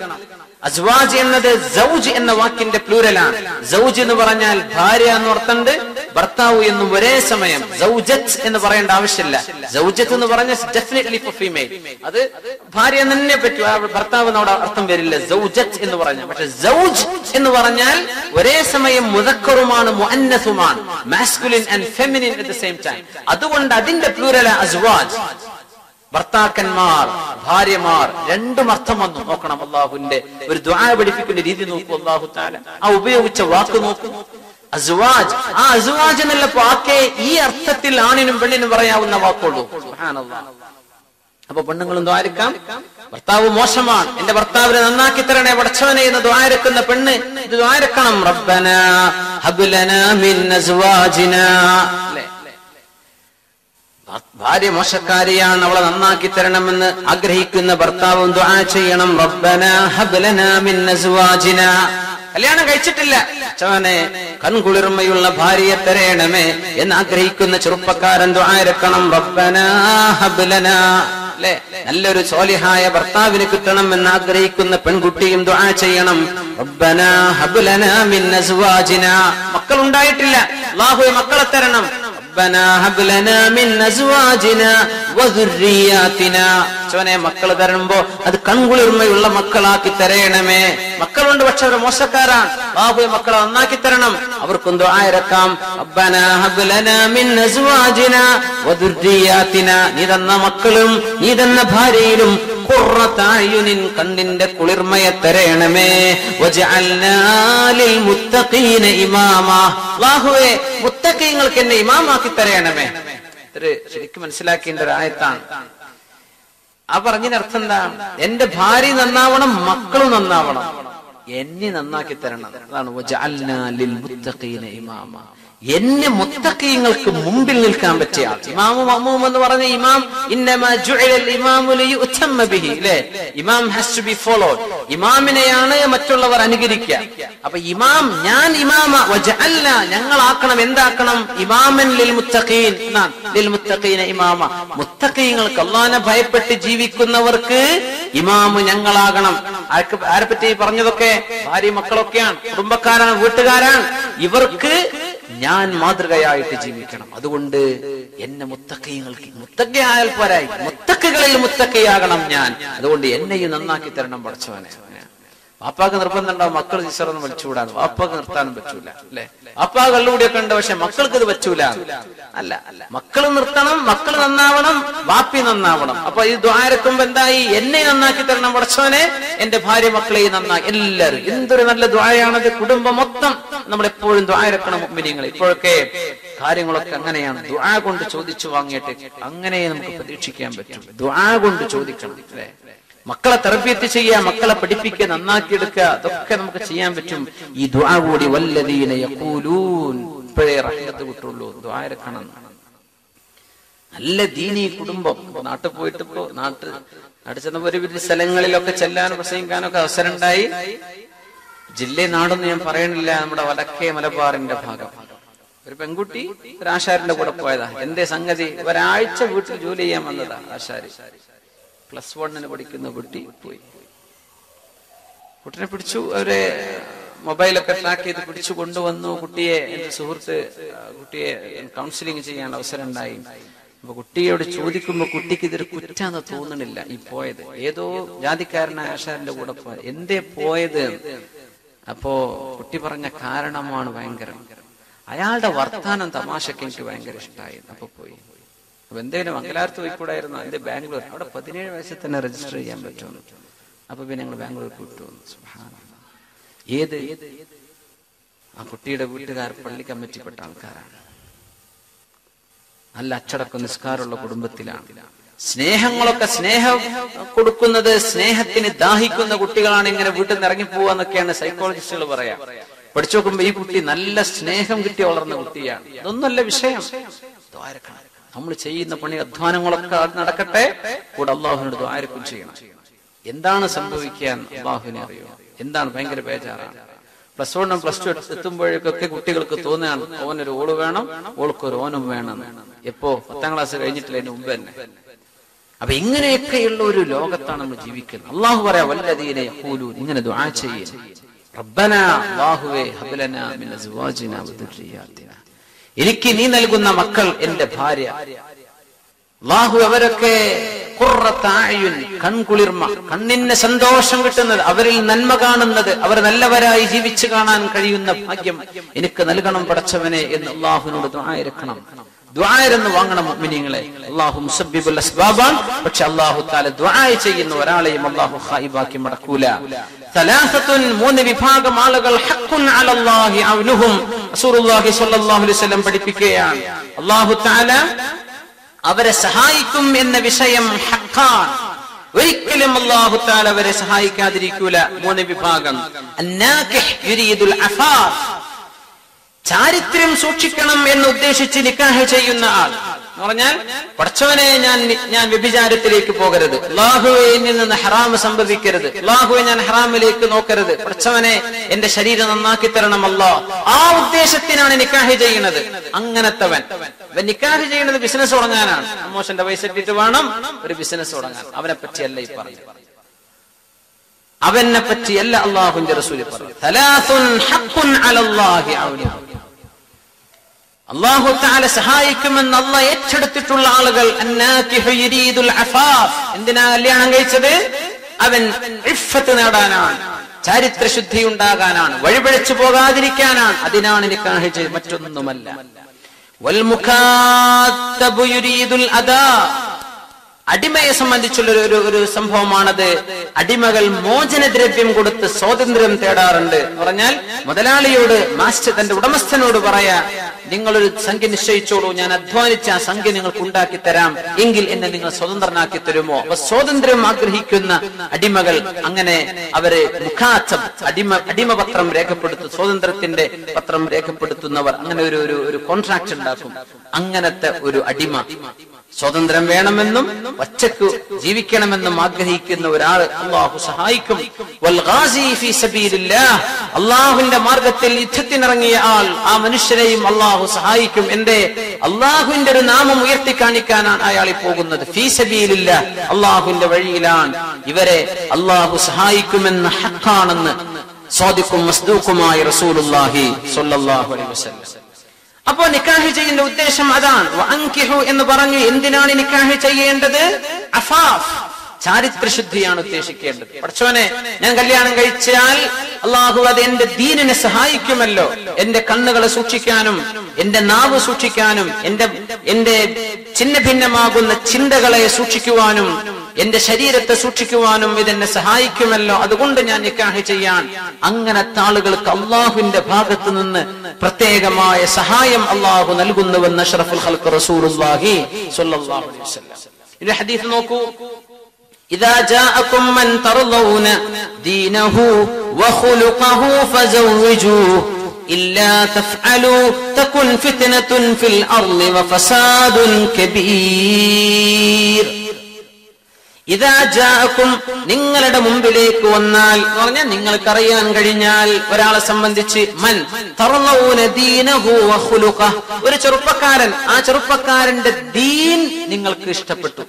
Azwaj another Zawj in the Wakin de Plurela, Zawj in the Varanal, Paria Nortande, Bartawi in the Varesamayam, Zawjets in the Varandavishilla, Zawjet in the Varanas definitely for female. Other Paria Nepe to have Bartavan or Artham Verilla, Zawjets in the Varanal, but a Zawj in the Varanal, Varesamayam, Muzakuruman, Muannathuman, masculine and feminine at the same time. Other one that in the Plurela Azwaj. Bartakanmar, Bharyamar, Rendu Marthaman, Okanam Allah Hunde, with Dua Badifikuni Didinu, Allah Hutala, Away which a Wakunuku, Azwaj, Azwaj and Lapake, Yertatilan in Berlin Varayavakulu, Subhanallah. About Pandangal Duarikam, Bartavu Moshaman, in the Bartav and Nakitara and Bartani, in the Duarikan, the Penne, the Duarikam, Rabbana, Habilana, Min Azwajina. Bari Moshakaria, Navalana Kitaranam, Agrihikun, Bartavun, Duachi, and Rabbana, Habilana, Min Azwajina, Aliana Gaitilla, Chane, Kangurumayula, Bari, Terename, in Agrihikun, the Churupakar, and Duairakanam, Rabbana, Habilana, and Lurus Olihaya, Bartavinikutanam, and Agrihikun, the Pengutim, Duachi, and Rabbana, Habilana, Min Azwajina, Makalundaitilla, Lahu Makalateranam. Rabbana hab lana min azwajina wa dhurriyyatina chone makkal tharumbo adu kangulurmayulla makkalakki tharaname makkalundu pakshe avaru moshakkaran babu makkale onnakki tharanam avarkku dua irakam Rabbana hab lana min azwajina wa dhurriyyatina nee thanna makkalum nee thanna bharyayum qurrata ayunin kanninte kulirmaye tharaname waj'alna lil muttaqina imama Allahue muttaqingalkku enne imama Shirikum and Silak in the Ayatan. Aparagin Arthanda, end the Pari Nanavana, Makalun Nanavana, Yenin and Nakitana, Wajalna, Lil Muttaqina, Imama, Yen Muttaqing of Mumbil Kambatia, Mamma, Warani Imam, Innama Juel Imamuli Utamabi, Imam has to be followed, Imam in Ayana, Matula, Anigirikia, Apa Imam, Yan Imama, Wajalna, Yangalakana, Vendakanam, Imam and Lil Muttaqin, Lil Muttaqina Imama, Muttaqing of Kalana, Pipati, Jivi Kunavarke, Imam Yangalaganam, Arpati, Parnavoke, Hari Makalokian, Rumbakaran, Wutagaran, Iverke. Nyan Madhuraya to Jimikan, Adunde, Yen Mutaki, Mutaki Alpare, Mutaki Mutaki Agalam Nyan, the only Enne Yunakita number seven. Apagan Rapanda Makar is around Vachula, Apagan Tan Vachula, Apaga Ludekandosha, Makalka Vachula, Allah, Makalan Rutanam, Makalan Navanam, Vapin and Navanam. Apa is Duara Kumbandai, Enne Nakita number seven, and the Pari Maklayan and Iller, Indurana Duayana, the Kudumba Motam. Number four in the Irakan meeting, Porke, Karim of Kanganian, do I want to Chodichuang yet? Anganian Kapatichi Camber, do I want to Chodicham? Makala Tarapitia, Makala Padipikan, and Nakirka, Dokanachiam Vitum, Idua Woody Waladi in a Yakulun, prayer at the Utulu, the Irakan. Ledini Kudumbo, not a poet, not as another with the Salangal of the Chelan, Sanganaka, Serendai. Jille Nadan Parent Lam came at a bar in the Paga. Ripanguti, Rashar in the Vodapoida, and the Sangazi, where I took Julia Mandada, Ashari. Plus one and a particular goody. Put a picture of a mobile Kataki, the Putchu Gundo and no Gutti and the Surte and counseling and our Serendai. Bukuti or the Chudikumakutiki, the Kutana Tonanilla, Ipoid, Edo, Jadikarna, Ashar in the Vodapoida, and they poed. Apo Putiparana Karanaman Wangaram. Ayalda Vartan and Tamasha came to Wangarish died. Apopoi. When they Mangalar to Ikuda in the Bangalore, out of Padina, I set in a registry Yambatun. Apopin Bangalore could do. Subhana. Yede Aputida Vutigar Palica Metipatalkara. Allah Charakonskar Lokudumbatilan. Snehamoloka Sneha Kudukuna, the Snehatin Dahikun, the Gutilan, and a Butan Rakipu and the can a psychologist over. But Chokum Iputin, unless Sneham Gitti or Nagutia. Don't let shame. Do I reckon? How much say in the Pony of Tanamoloka Nakate? Would Allah do Irikuchi? Indana Sambuikian, Bahinario, Indan Bangar Bajara. Plus one and plus two, the Tumburg Kutigal Katuna, and one at Oloverna, Olkoronum Vernon. Epo, Tangas Regit Lenum Ben. അപ്പൊ ഇങ്ങനെയൊക്കെയുള്ള ഒരു ലോകത്താണ് നമ്മൾ ജീവിക്കുന്നത്. അള്ളാഹു പറയാ വല്ലദീന യഖൂലൂന, ഇങ്ങനെ ദുആ ചെയ്യേ, റബ്ബനാ അല്ലാഹുവേ ഹബ് ലനാ മിൻ അസ്വാജിനാ വ ദുർരിയാതിനാ, എനിക്ക് നീ നൽകുന്ന മക്കൾ, എന്റെ ഭാര്യ, അല്ലാഹു അവരൊക്കെ ഖുർറത അയുൻ, കൺകുളിർമ, കണ്ണിന് സന്തോഷം കിട്ടുന്നത്, അവരിൽ നന്മ കാണുന്നത്, അവർ നല്ലവരായി ജീവിച്ചു കാണാൻ കഴിയുന്ന ഭാഗ്യം എനിക്ക് നൽകണം പടച്ചവനെ എന്ന് അല്ലാഹുവിനോട് ദുആ ഇറക്കണം. ദുആയെന്ന് വാങ്ങണം മുഅ്മിനീങ്ങളെ. അല്ലാഹു മുസബ്ബിബുൽ അസ്ബാബാൻ, പക്ഷെ അല്ലാഹു തആല ദുആ ചെയ്യുന്ന ഒരാളെയും അല്ലാഹു ഖൈബാക്കി മടക്കൂല. സലാസത്തുൻ, മൂന്ന് വിഭാഗം ആളുകൾ ഹഖുൻ അലല്ലാഹി അവനുഹും, റസൂലുള്ളാഹി സ്വല്ലല്ലാഹു അലൈഹി വസല്ലം പഠിപ്പിക്കുകയാണ്. അല്ലാഹു തആല അവരെ സഹായിക്കും എന്ന വിഷയം ഹഖാൻ, ഒരിക്കലും അല്ലാഹു തആല അവരെ സഹായിക്കാതിരിക്കൂല. മൂന്ന് വിഭാഗം, അന്നാകിഹ് യുരീദുൽ അഫാഫ്, ചാരിത്രം സൂക്ഷിക്കണം എന്ന് ഉദ്ദേശിച്ച് നിക്കാഹ് ചെയ്യുന്ന ആൾ എന്ന് പറഞ്ഞാൽ, പടച്ചവനെ ഞാൻ വ്യഭിചാരത്തിലേക്ക് പോകരുത്, അല്ലാഹുവിൽ നിന്ന് ഹറാം സംഭവിക്കരുത്, അല്ലാഹുവെ ഞാൻ ഹറാമിലേക്ക് നോക്കരുത്, പടച്ചവനെ എന്റെ ശരീരം നന്നാക്കി തരണം അല്ലാ, ആ ഉദ്ദേശത്തിനാണ് നിക്കാഹ് ചെയ്യുന്നത്. അങ്ങനത്തവൻ നിക്കാഹ് ചെയ്യുന്നത് ബിസിനസ് തുടങ്ങാനാണ്, അമ്മോശന്റെ വയസ്സിട്ടിട്ട് വേണം ഒരു ബിസിനസ് തുടങ്ങാൻ. അവനെ പറ്റിയല്ല ഈ പറഞ്ഞു, അവനെ പറ്റിയല്ല അല്ലാഹുവിന്റെ റസൂൽ പറഞ്ഞു. തലാസുൻ ഹഖുൻ അലല്ലാഹി ഔനിയ, അല്ലാഹു തആല സഹായിക്കുമെന്ന് അല്ലാഹ് ഏറ്റെടുത്തിട്ടുള്ള ആളുകൾ. അന്നാകിഹു യുരീദുൽ അഫാഫ്, എന്തിനാ കല്യാണം കഴിച്ചത്? അവൻ ഇഫ്ഫത്ത് നേടാനാണ്, ചാരിത്രശുദ്ധി ഉണ്ടാകാനാണ്, വഴിപിഴച്ചു പോകാതിരിക്കാനാണ്, അതിനാണ് നിക്കാഹ് ചെയ്തത്, മറ്റൊന്നുമല്ല. വൽ മുകാത്തബു യുരീദുൽ അദാ, അടിമയെ സംബന്ധിച്ചുള്ള ഒരു സംഭവമാണത്. അടിമകൾ മോചനദ്രവ്യം കൊടുത്ത് സ്വാതന്ത്ര്യം തേടാറുണ്ട് എന്ന് പറഞ്ഞാൽ, മുതലാളിയോട്, മാസ്റ്റർ തന്റെ ഉടമസ്ഥനോട് പറയാ, നിങ്ങളൊരു സംഖ്യ നിശ്ചയിച്ചോളൂ, ഞാൻ അധ്വാനിച്ച ആ സംഖ്യ നിങ്ങൾക്ക് ഉണ്ടാക്കി തരാം, എങ്കിൽ എന്നെ നിങ്ങൾ സ്വതന്ത്രനാക്കി തരുമോ? അപ്പൊ സ്വാതന്ത്ര്യം ആഗ്രഹിക്കുന്ന അടിമകൾ അങ്ങനെ അവരെ മുഖാത്തബ്, അടിമ പത്രം രേഖപ്പെടുത്തും, സ്വാതന്ത്ര്യത്തിന്റെ പത്രം രേഖപ്പെടുത്തുന്നവർ അങ്ങനെ ഒരു കോൺട്രാക്ട് ഉണ്ടാക്കും. അങ്ങനത്തെ ഒരു അടിമ സ്വാതന്ത്ര്യം വേണമെന്നും ഒറ്റക്ക് ജീവിക്കണമെന്നും ആഗ്രഹിക്കുന്ന ഒരാൾ അല്ലാഹു സഹായിക്കും. വൽ ഗാസി ഫീ സബീലില്ലാഹ്, അല്ലാഹുവിന്റെ മാർഗത്തിൽ യുദ്ധത്തിനിറങ്ങിയ ആൾ, ആ മനുഷ്യരെയും അല്ലാഹു സഹായിക്കും. എന്തേ? അല്ലാഹുവിന്റെ ഒരു നാമം ഉയർത്തി കാണിക്കാനാണ് അയാൾ പോകുന്നത്. ഫീ സബീലില്ലാഹ്, അല്ലാഹുവിന്റെ വഴിയിലാണ്. ഇവരെ അല്ലാഹു സഹായിക്കുമെന്ന് ഹഖാണെന്ന് സാദിഖും മസ്ദൂഖുമായ റസൂലുള്ളാഹി സ്വല്ലല്ലാഹു അലൈഹി വസല്ലം. അപ്പോ നിക്കാഹ് ചെയ്യുന്ന ഉദ്ദേശം അതാണ്. വഅൻകിഹു എന്ന് പറഞ്ഞു, എന്തിനാണ് നിക്കാഹ് ചെയ്യേണ്ടത്? അഫാഫ്, ചാരിത്രശുദ്ധിയാണ് ഉദ്ദേശിക്കേണ്ടത്. പടച്ചവനെ ഞാൻ കല്യാണം കഴിച്ചാൽ അല്ലാഹു അത് എന്റെ ദീനിനെ സഹായിക്കുമല്ലോ, എന്റെ കണ്ണുകളെ സൂക്ഷിക്കാനും എന്റെ നാവ് സൂക്ഷിക്കാനും എന്റെ ഛിന്ന ഭിന്നമാകുന്ന ചിന്തകളെ സൂക്ഷിക്കുവാനും എന്റെ ശരീരത്തെ സൂക്ഷിക്കുവാനും ഇതെന്നെ സഹായിക്കുമല്ലോ, അതുകൊണ്ട് ഞാൻ നിക്കാഹ് ചെയ്യാൻ. അങ്ങനത്തെ ആളുകൾക്ക് അല്ലാഹുവിന്റെ ഭാഗത്ത് നിന്ന് പ്രത്യേകമായ സഹായം അല്ലാഹു നൽകുന്നുവെന്ന് അഷ്റഫുൽ ഖൽഖ് റസൂലുള്ളാഹി സ്വല്ലല്ലാഹു അലൈഹി വസല്ലം. ഈ ഹദീസ് നോക്കൂ. إذا جاءكم من ترضون دينه وخلقه فزوجوه إلا تفعلوا تكن فتنة في الأرض وفساد كبير. إذا جاءكم, നിങ്ങളുടെ മുമ്പിലേക്ക് വന്നാൽ എന്ന് പറഞ്ഞാൽ നിങ്ങൾക്കറിയാൻ കഴിഞ്ഞാൽ ഒരാളെ സംബന്ധിച്ച്, മൻ തറന്നൂന ദീനഹു വഖുലുഖ, ഒരു ചെറുപ്പക്കാരൻ, ആ ചെറുപ്പക്കാരന്റെ ദീൻ നിങ്ങൾക്ക് ഇഷ്ടപ്പെട്ടു,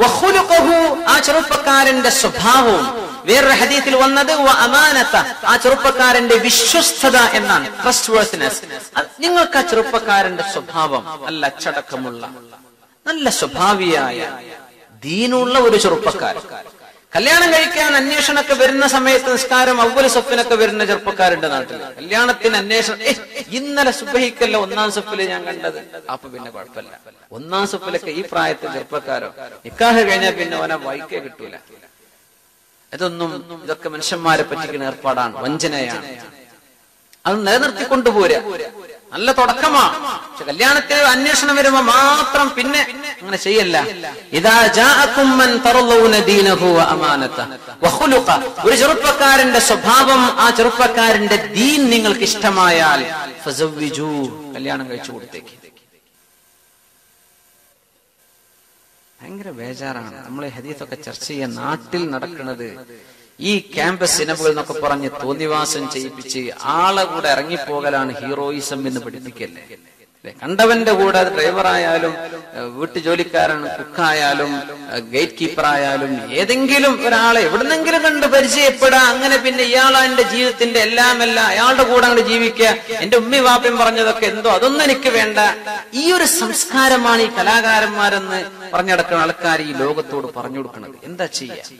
വഖുലുഖഹു ആ ചെറുപ്പക്കാരന്റെ സ്വഭാവവും, വേറൊരു ഹദീസിൽ വന്നത് വഅമാനത ആ ചെറുപ്പക്കാരന്റെ വിശ്വസ്തത എന്നാണ്, ട്രസ്റ്റ്വർത്തിനെസ്. നിങ്ങൾക്ക് ആ ചെറുപ്പക്കാരന്റെ സ്വഭാവം നല്ല അച്ചടക്കമുള്ള നല്ല സ്വഭാവിയായ ദീനുള്ള ഒരു ചെറുപ്പക്കാരൻ. കല്യാണം കഴിക്കാൻ അന്വേഷണമൊക്കെ വരുന്ന സമയത്ത് നിസ്കാരം അവ്വൽ സഫിനൊക്കെ വരുന്ന ചെറുപ്പക്കാരുണ്ട് നാട്ടിൽ. കല്യാണത്തിന് അന്വേഷണം, ഇന്നലെ സുബ്ഹിക്കല്ല ഒന്നാം സഫില് ഞാൻ കണ്ടത്, അപ്പൊ പിന്നെ കുഴപ്പമില്ല. ഒന്നാം സഫിലൊക്കെ ഈ പ്രായത്തിൽ ചെറുപ്പക്കാരോ, നിക്കാഹ് കഴിഞ്ഞാൽ പിന്നെ ഓനെ വൈക്കേ കിട്ടൂല. ഇതൊക്കെ മനുഷ്യന്മാരെ പറ്റിക്കുന്ന ഏർപ്പാടാണ്, വഞ്ചനയാണ്. അത് നിലനിർത്തി കൊണ്ടുപോരാ, നല്ല തുടക്കമാണ്. പക്ഷെ കല്യാണത്തിന് അന്വേഷണം വരുമ്പോ മാത്രം പിന്നെ അങ്ങനെ ചെയ്യല്ല. ഇദാ ജാഅകും മൻ തർളൂന ദീനഹു വ അമാനത വ ഖുലുഖ, ഒരു ചെറുപ്പക്കാരന്റെ സ്വഭാവം ആ ചെറുപ്പക്കാരന്റെ ദീൻ നിങ്ങൾക്ക് ഇഷ്ടമായാൽ ഫസവ്വിജു, കല്യാണം കഴിച്ചു കൊടുത്തേക്ക്. ഭയങ്കര ബേജാറാണ് നമ്മൾ ഈ ഹദീസൊക്കെ ചർച്ച ചെയ്യാൻ നാട്ടിൽ നടക്കുന്നത്. ഈ ക്യാമ്പസ് സിനിമകൾ എന്നൊക്കെ പറഞ്ഞ് തോന്നിവാസം ചെയ്യിപ്പിച്ച് ആളെ കൂടെ ഇറങ്ങിപ്പോകലാണ് ഹീറോയിസം എന്ന് പഠിപ്പിക്കല്ലേ. കണ്ടവന്റെ കൂടെ ഡ്രൈവറായാലും വീട്ടുജോലിക്കാരൻ, കുക്കായാലും ഗേറ്റ് കീപ്പറായാലും ഏതെങ്കിലും ഒരാളെ എവിടുന്നെങ്കിലും കണ്ട് പരിചയപ്പെടുക. അങ്ങനെ പിന്നെ ഇയാളാ എന്റെ ജീവിതത്തിന്റെ എല്ലാമല്ല, അയാളുടെ കൂടെ അങ്ങോട്ട് ജീവിക്കുക. എന്റെ ഉമ്മി വാപ്പയും പറഞ്ഞതൊക്കെ എന്തോ, അതൊന്നും എനിക്ക് വേണ്ട. ഈ ഒരു സംസ്കാരമാണ് ഈ കലാകാരന്മാരെന്ന് പറഞ്ഞടക്കുന്ന ആൾക്കാർ ഈ ലോകത്തോട് പറഞ്ഞു കൊടുക്കുന്നത്. എന്താ ചെയ്യുക?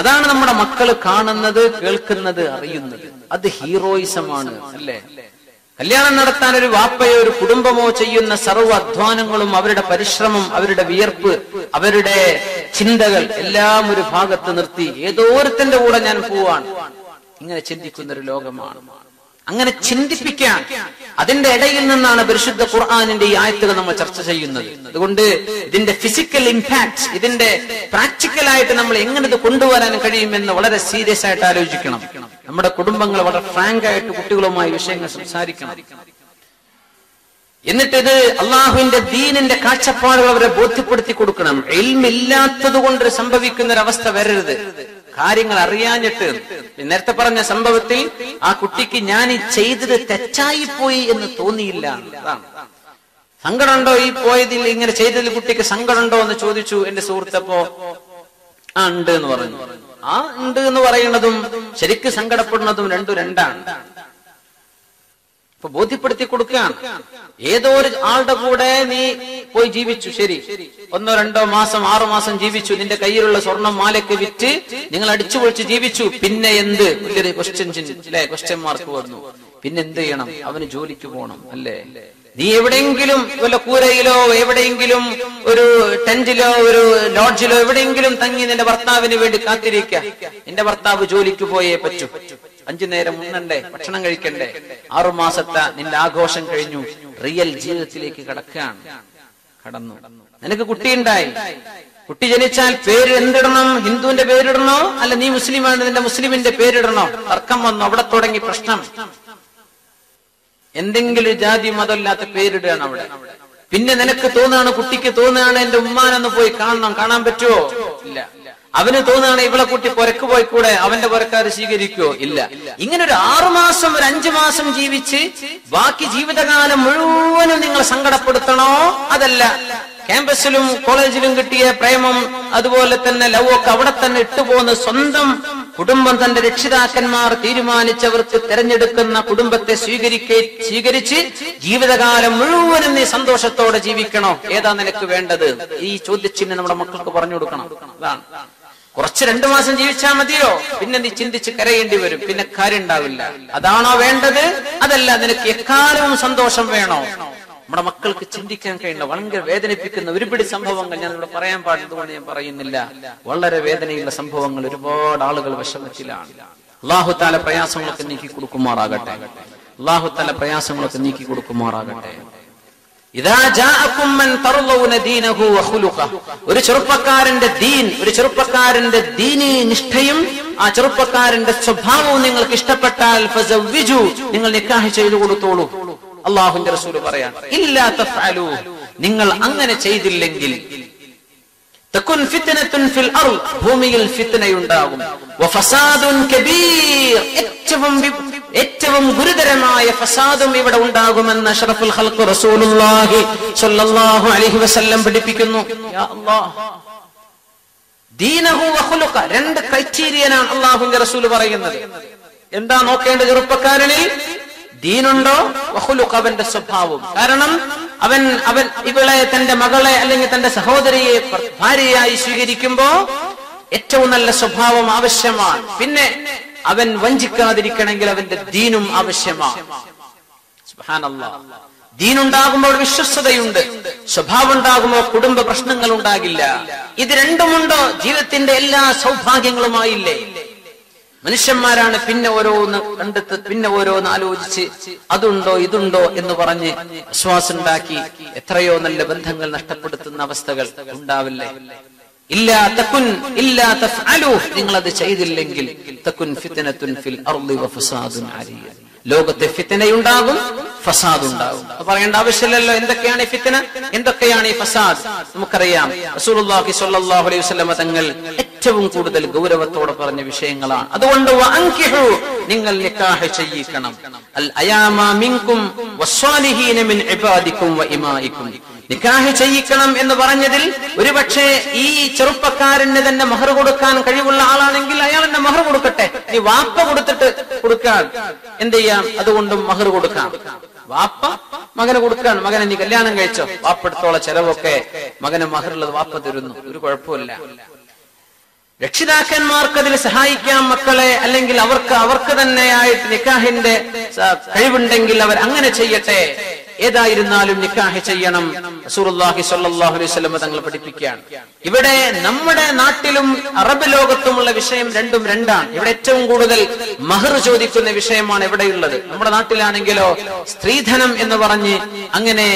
അതാണ് നമ്മുടെ മക്കൾ കാണുന്നത്, കേൾക്കുന്നത്, അറിയുന്നത്. അത് ഹീറോയിസമാണ്, അല്ലേ? കല്യാണം നടത്താൻ ഒരു വാപ്പയോ ഒരു കുടുംബമോ ചെയ്യുന്ന സർവ്വ അധ്വാനങ്ങളും അവരുടെ പരിശ്രമം, അവരുടെ വിയർപ്പ്, അവരുടെ ചിന്തകൾ എല്ലാം ഒരു ഭാഗത്ത് നിർത്തി ഏതോരത്തിന്റെ കൂടെ ഞാൻ പോവാണ് ഇങ്ങനെ ചിന്തിക്കുന്ന ഒരു ലോകമാണ്. അങ്ങനെ ചിന്തിപ്പിക്കാൻ അതിന്റെ ഇടയിൽ നിന്നാണ് പരിശുദ്ധ ഖുർആനിന്റെ ഈ ആയത്തുകൾ നമ്മൾ ചർച്ച ചെയ്യുന്നത്. അതുകൊണ്ട് ഇതിന്റെ ഫിസിക്കൽ ഇമ്പാക്ട്, ഇതിന്റെ പ്രാക്ടിക്കലായിട്ട് നമ്മൾ എങ്ങനെ ഇത് കൊണ്ടുവരാൻ കഴിയുമെന്ന് വളരെ സീരിയസ് ആയിട്ട് ആലോചിക്കണം. നമ്മുടെ കുടുംബങ്ങൾ വളരെ ഫ്രാങ്ക് ആയിട്ട് കുട്ടികളുമായി വിഷയങ്ങൾ സംസാരിക്കണം. എന്നിട്ടിത് അള്ളാഹുവിന്റെ ദീനിന്റെ കാഴ്ചപ്പാടുകൾ അവരെ ബോധ്യപ്പെടുത്തി കൊടുക്കണം. ഇൽമില്ലാത്തത് കൊണ്ട് സംഭവിക്കുന്ന ഒരവസ്ഥ വരരുത്. കാര്യങ്ങൾ അറിയാഞ്ഞിട്ട്, നേരത്തെ പറഞ്ഞ സംഭവത്തിൽ ആ കുട്ടിക്ക് ഞാൻ ഈ ചെയ്തത് തെറ്റായിപ്പോയി എന്ന് തോന്നിയില്ല. അതാണ് സങ്കടമുണ്ടോ ഈ പോയതിൽ, ഇങ്ങനെ ചെയ്തതിൽ കുട്ടിക്ക് സങ്കടമുണ്ടോ എന്ന് ചോദിച്ചു എന്റെ സുഹൃത്തപ്പോ. ആ ഉണ്ട് എന്ന് പറഞ്ഞു. ആ ഉണ്ട് എന്ന് പറയുന്നതും ശരിക്ക് സങ്കടപ്പെടുന്നതും രണ്ടും രണ്ടാണ്. ഇപ്പൊ ബോധ്യപ്പെടുത്തി കൊടുക്കാൻ. ഏതോ ഒരു ആളുടെ കൂടെ നീ പോയി ജീവിച്ചു, ശരി, 1-2 മാസം 6 മാസം ജീവിച്ചു, നിന്റെ കയ്യിലുള്ള സ്വർണം മാലയ്ക്ക് വിറ്റ് നിങ്ങൾ അടിച്ചുപൊളിച്ച് ജീവിച്ചു. പിന്നെ എന്ത് വലിയൊരു ക്വസ്റ്റ്യൻ മാർക്ക് വന്നു. പിന്നെ എന്ത് ചെയ്യണം? അവന് ജോലിക്ക് പോകണം, അല്ലേ? നീ എവിടെയെങ്കിലും വല്ല കൂരയിലോ എവിടെയെങ്കിലും ഒരു ടെന്റിലോ ഒരു ലോഡ്ജിലോ എവിടെയെങ്കിലും തങ്ങി നിന്റെ ഭർത്താവിന് വേണ്ടി കാത്തിരിക്കുക. നിന്റെ ഭർത്താവ് ജോലിക്ക് പോയേ പറ്റൂ. 5 നേരം ഉണ്ണണ്ടേ, ഭക്ഷണം കഴിക്കണ്ടേ. 6 മാസത്തെ നിന്റെ ആഘോഷം കഴിഞ്ഞു. റിയൽ ജീവിതത്തിലേക്ക് കടന്നു. നിനക്ക് കുട്ടിയുണ്ടായി. കുട്ടി ജനിച്ചാൽ പേര് എന്തിടണം? ഹിന്ദുവിന്റെ പേരിടണോ, അല്ല നീ മുസ്ലിമാണ് നിന്റെ മുസ്ലിമിന്റെ പേരിടണോ? തർക്കം വന്നു, അവിടെ തുടങ്ങി പ്രശ്നം. എന്തെങ്കിലും ജാതി മതമില്ലാത്ത പേരിടുകയാണ് അവിടെ. പിന്നെ നിനക്ക് തോന്നുകയാണ്, കുട്ടിക്ക് തോന്നുകയാണ് എന്റെ ഉമ്മാനൊന്ന് പോയി കാണണം. കാണാൻ പറ്റുമോ? ഇല്ല. അവന് തോന്നുകയാണ് ഇവളെ കൂട്ടി പുരക്ക് പോയിക്കൂടെ, അവന്റെ പുരക്കാര് സ്വീകരിക്കുവോ? ഇല്ല. ഇങ്ങനെ 6 മാസം 5 മാസം ജീവിച്ച് ബാക്കി ജീവിതകാലം മുഴുവനും നിങ്ങൾ സങ്കടപ്പെടുത്തണോ? അതല്ല. ക്യാമ്പസിലും കോളേജിലും കിട്ടിയ പ്രേമം, അതുപോലെ തന്നെ ലവ് ഒക്കെ അവിടെ തന്നെ ഇട്ടുപോകുന്ന സ്വന്തം കുടുംബം തന്റെ രക്ഷിതാക്കന്മാർ തീരുമാനിച്ചവർക്ക് തെരഞ്ഞെടുക്കുന്ന കുടുംബത്തെ സ്വീകരിച്ച് ജീവിതകാലം മുഴുവനും നീ സന്തോഷത്തോടെ ജീവിക്കണോ? ഏതാ നിനക്ക് വേണ്ടത്? ഈ ചോദ്യത്തിന് നമ്മുടെ മക്കൾക്ക് പറഞ്ഞു കൊടുക്കണം. അതാണ്. കുറച്ച് 2 മാസം ജീവിച്ചാൽ മതിയോ? പിന്നെ നീ ചിന്തിച്ച് കരയേണ്ടി വരും. പിന്നെ കാര്യം ഉണ്ടാവില്ല. അതാണോ വേണ്ടത്? അതല്ല. നിനക്ക് എക്കാലവും സന്തോഷം വേണോ? നമ്മുടെ മക്കൾക്ക് ചിന്തിക്കാൻ കഴിയുന്ന വളരെ വേദനിപ്പിക്കുന്ന ഒരുപിടി സംഭവങ്ങൾ ഞാൻ ഇവിടെ പറയാൻ പാടുന്നതുകൊണ്ട് ഞാൻ പറയുന്നില്ല. വളരെ വേദനയുള്ള സംഭവങ്ങൾ. ഒരുപാട് ആളുകൾ വിഷമത്തിലാണ്. അല്ലാഹു തആല പ്രയാസങ്ങളൊക്കെ നീക്കി കൊടുക്കുമാറാകട്ടെ. അല്ലാഹു തആല പ്രയാസങ്ങളൊക്കെ നീക്കി കൊടുക്കുമാറാകട്ടെ. ഒരു ചെറുപ്പക്കാരന്റെ ദീൻ, ഒരു ചെറുപ്പക്കാരന്റെ ദീനി നിഷ്ഠയും ആ ചെറുപ്പക്കാരന്റെ സ്വഭാവവും നിങ്ങൾക്ക് ഇഷ്ടപ്പെട്ടാൽ ഫസവ്വിജു, നിങ്ങൾ നിക്കാഹ് ചെയ്തു കൊടുത്തോളൂ. അല്ലാഹുവിന്റെ റസൂൽ പറയാൻ, ഇല്ലാ തഫഅലു, നിങ്ങൾ അങ്ങനെ ചെയ്തില്ലെങ്കിൽ തകുൻ ഫിത്നത്തുൻ ഫിൽ അർള്, ഭൂമിയിൽ ഫിത്നയുണ്ടാകും. വഫസാദുൻ കബീർ, ഏറ്റവും ഗുരുതരമായ ഫസാദും ഇവിടെ ഉണ്ടാകുമെന്ന് അഷ്റഫുൽ ഖൽഖ് റസൂലുള്ളാഹി സ്വല്ലല്ലാഹു അലൈഹി വസല്ലം പഠിപ്പിക്കുന്നു. യാ അല്ലാഹ്, ദീനഹു വഖുലുഖ, 2 ക്രൈറ്റീരിയനാണ് അല്ലാഹുവിന്റെ റസൂൽ പറയുന്നത്. എന്താ നോക്കേണ്ട ചെറുപ്പക്കാരനിൽ? ദീനുണ്ടോ, വഖുലുഖ, അവന്റെ സ്വഭാവം. കാരണം അവൻ ഇവളെ തന്റെ മകളെ അല്ലെങ്കിൽ തന്റെ സഹോദരിയെ ഭാര്യയായി സ്വീകരിക്കുമ്പോ ഏറ്റവും നല്ല സ്വഭാവം ആവശ്യമാണ്. പിന്നെ അവൻ വഞ്ചിക്കാതിരിക്കണമെങ്കിൽ അവന്റെ ദീനും ആവശ്യമാണ്. സുബ്ഹാനല്ലാഹ്. ദീനുണ്ടാകുമ്പോൾ വിശ്വസ്തതയുണ്ട്, സ്വഭാവം ഉണ്ടാകുമ്പോൾ കുടുംബ പ്രശ്നങ്ങൾ ഉണ്ടാകില്ല. ഇത് രണ്ടുമുണ്ടോ ജീവിതത്തിന്റെ എല്ലാ സൗഭാഗ്യങ്ങളുമായില്ലേ? മനുഷ്യന്മാരാണ് പിന്നെ ഓരോന്ന് കണ്ടെത്ത്, പിന്നെ ഓരോന്ന് ആലോചിച്ച് അതുണ്ടോ ഇതുണ്ടോ എന്ന് പറഞ്ഞ് വിശ്വാസം ഉണ്ടാക്കി എത്രയോ നല്ല ബന്ധങ്ങൾ നഷ്ടപ്പെടുത്തുന്ന അവസ്ഥകൾ ഉണ്ടാവില്ലേ? നിങ്ങൾ അത് ചെയ്തില്ലെങ്കിൽ തകുൻ ഫിത്നത്തുൻ ഫിൽ അർളി വഫസാദുൻ അരിയ, ലോകത്തെ ഫിത്തനയുണ്ടാകും, ഫസാദ് ഉണ്ടാകും. പറയേണ്ട ആവശ്യമില്ലല്ലോ എന്തൊക്കെയാണ് ഈ ഫിത്തന, എന്തൊക്കെയാണ് ഈ ഫസാദ്. നമുക്കറിയാം റസൂലുള്ളാഹി സ്വല്ലല്ലാഹു അലൈഹി വസല്ലം തങ്ങൾ ഏറ്റവും കൂടുതൽ ഗൗരവത്തോടെ പറഞ്ഞ വിഷയങ്ങളാണ്. അതുകൊണ്ട് വഅൻകിഹു, നിങ്ങൾ നിക്കാഹ് ചെയ്യിക്കണം. അൽ അയാമ മിൻകും വസ്സാലിഹീന മിൻ ഇബാദികും വഇമാഇകും, നിക്കാഹ് ചെയ്യിക്കണം എന്ന് പറഞ്ഞതിൽ ഒരുപക്ഷെ ഈ ചെറുപ്പക്കാരന് തന്നെ മഹർ കൊടുക്കാൻ കഴിവുള്ള ആളാണെങ്കിൽ അയാൾ തന്നെ മഹർ കൊടുക്കട്ടെ. ഈ വാപ്പ കൊടുക്കാൻ എന്ത് ചെയ്യാം, അതുകൊണ്ടും മഹർ കൊടുക്കാം. വാപ്പ മകന് കൊടുക്കാൻ, മകനെ നീ കല്യാണം കഴിച്ചോ, വാപ്പെടുത്തോളം ചെലവൊക്കെ മകന് മഹറുള്ളത് വാപ്പ തരുന്നു, ഒരു കുഴപ്പമില്ല. രക്ഷിതാക്കന്മാർക്ക് അതിൽ സഹായിക്കാം മക്കളെ, അല്ലെങ്കിൽ അവർക്ക് തന്നെയായിട്ട് നിക്കാഹിന്റെ കഴിവുണ്ടെങ്കിൽ അവർ അങ്ങനെ ചെയ്യട്ടെ. ഏതായിരുന്നാലും നിക്കാഹ് ചെയ്യണം. റസൂലുള്ളാഹി സ്വല്ലല്ലാഹു അലൈഹി വസല്ലം തങ്ങൾ പഠിപ്പിക്കുകയാണ്. ഇവിടെ നമ്മുടെ നാട്ടിലും അറബ് ലോകത്തുമുള്ള വിഷയം രണ്ടും രണ്ടാണ്. ഇവിടെ ഏറ്റവും കൂടുതൽ മഹർ ചോദിക്കുന്ന വിഷയമാണ് ഇവിടെയുള്ളത്. നമ്മുടെ നാട്ടിലാണെങ്കിലോ സ്ത്രീധനം എന്ന് പറഞ്ഞ് അങ്ങനെ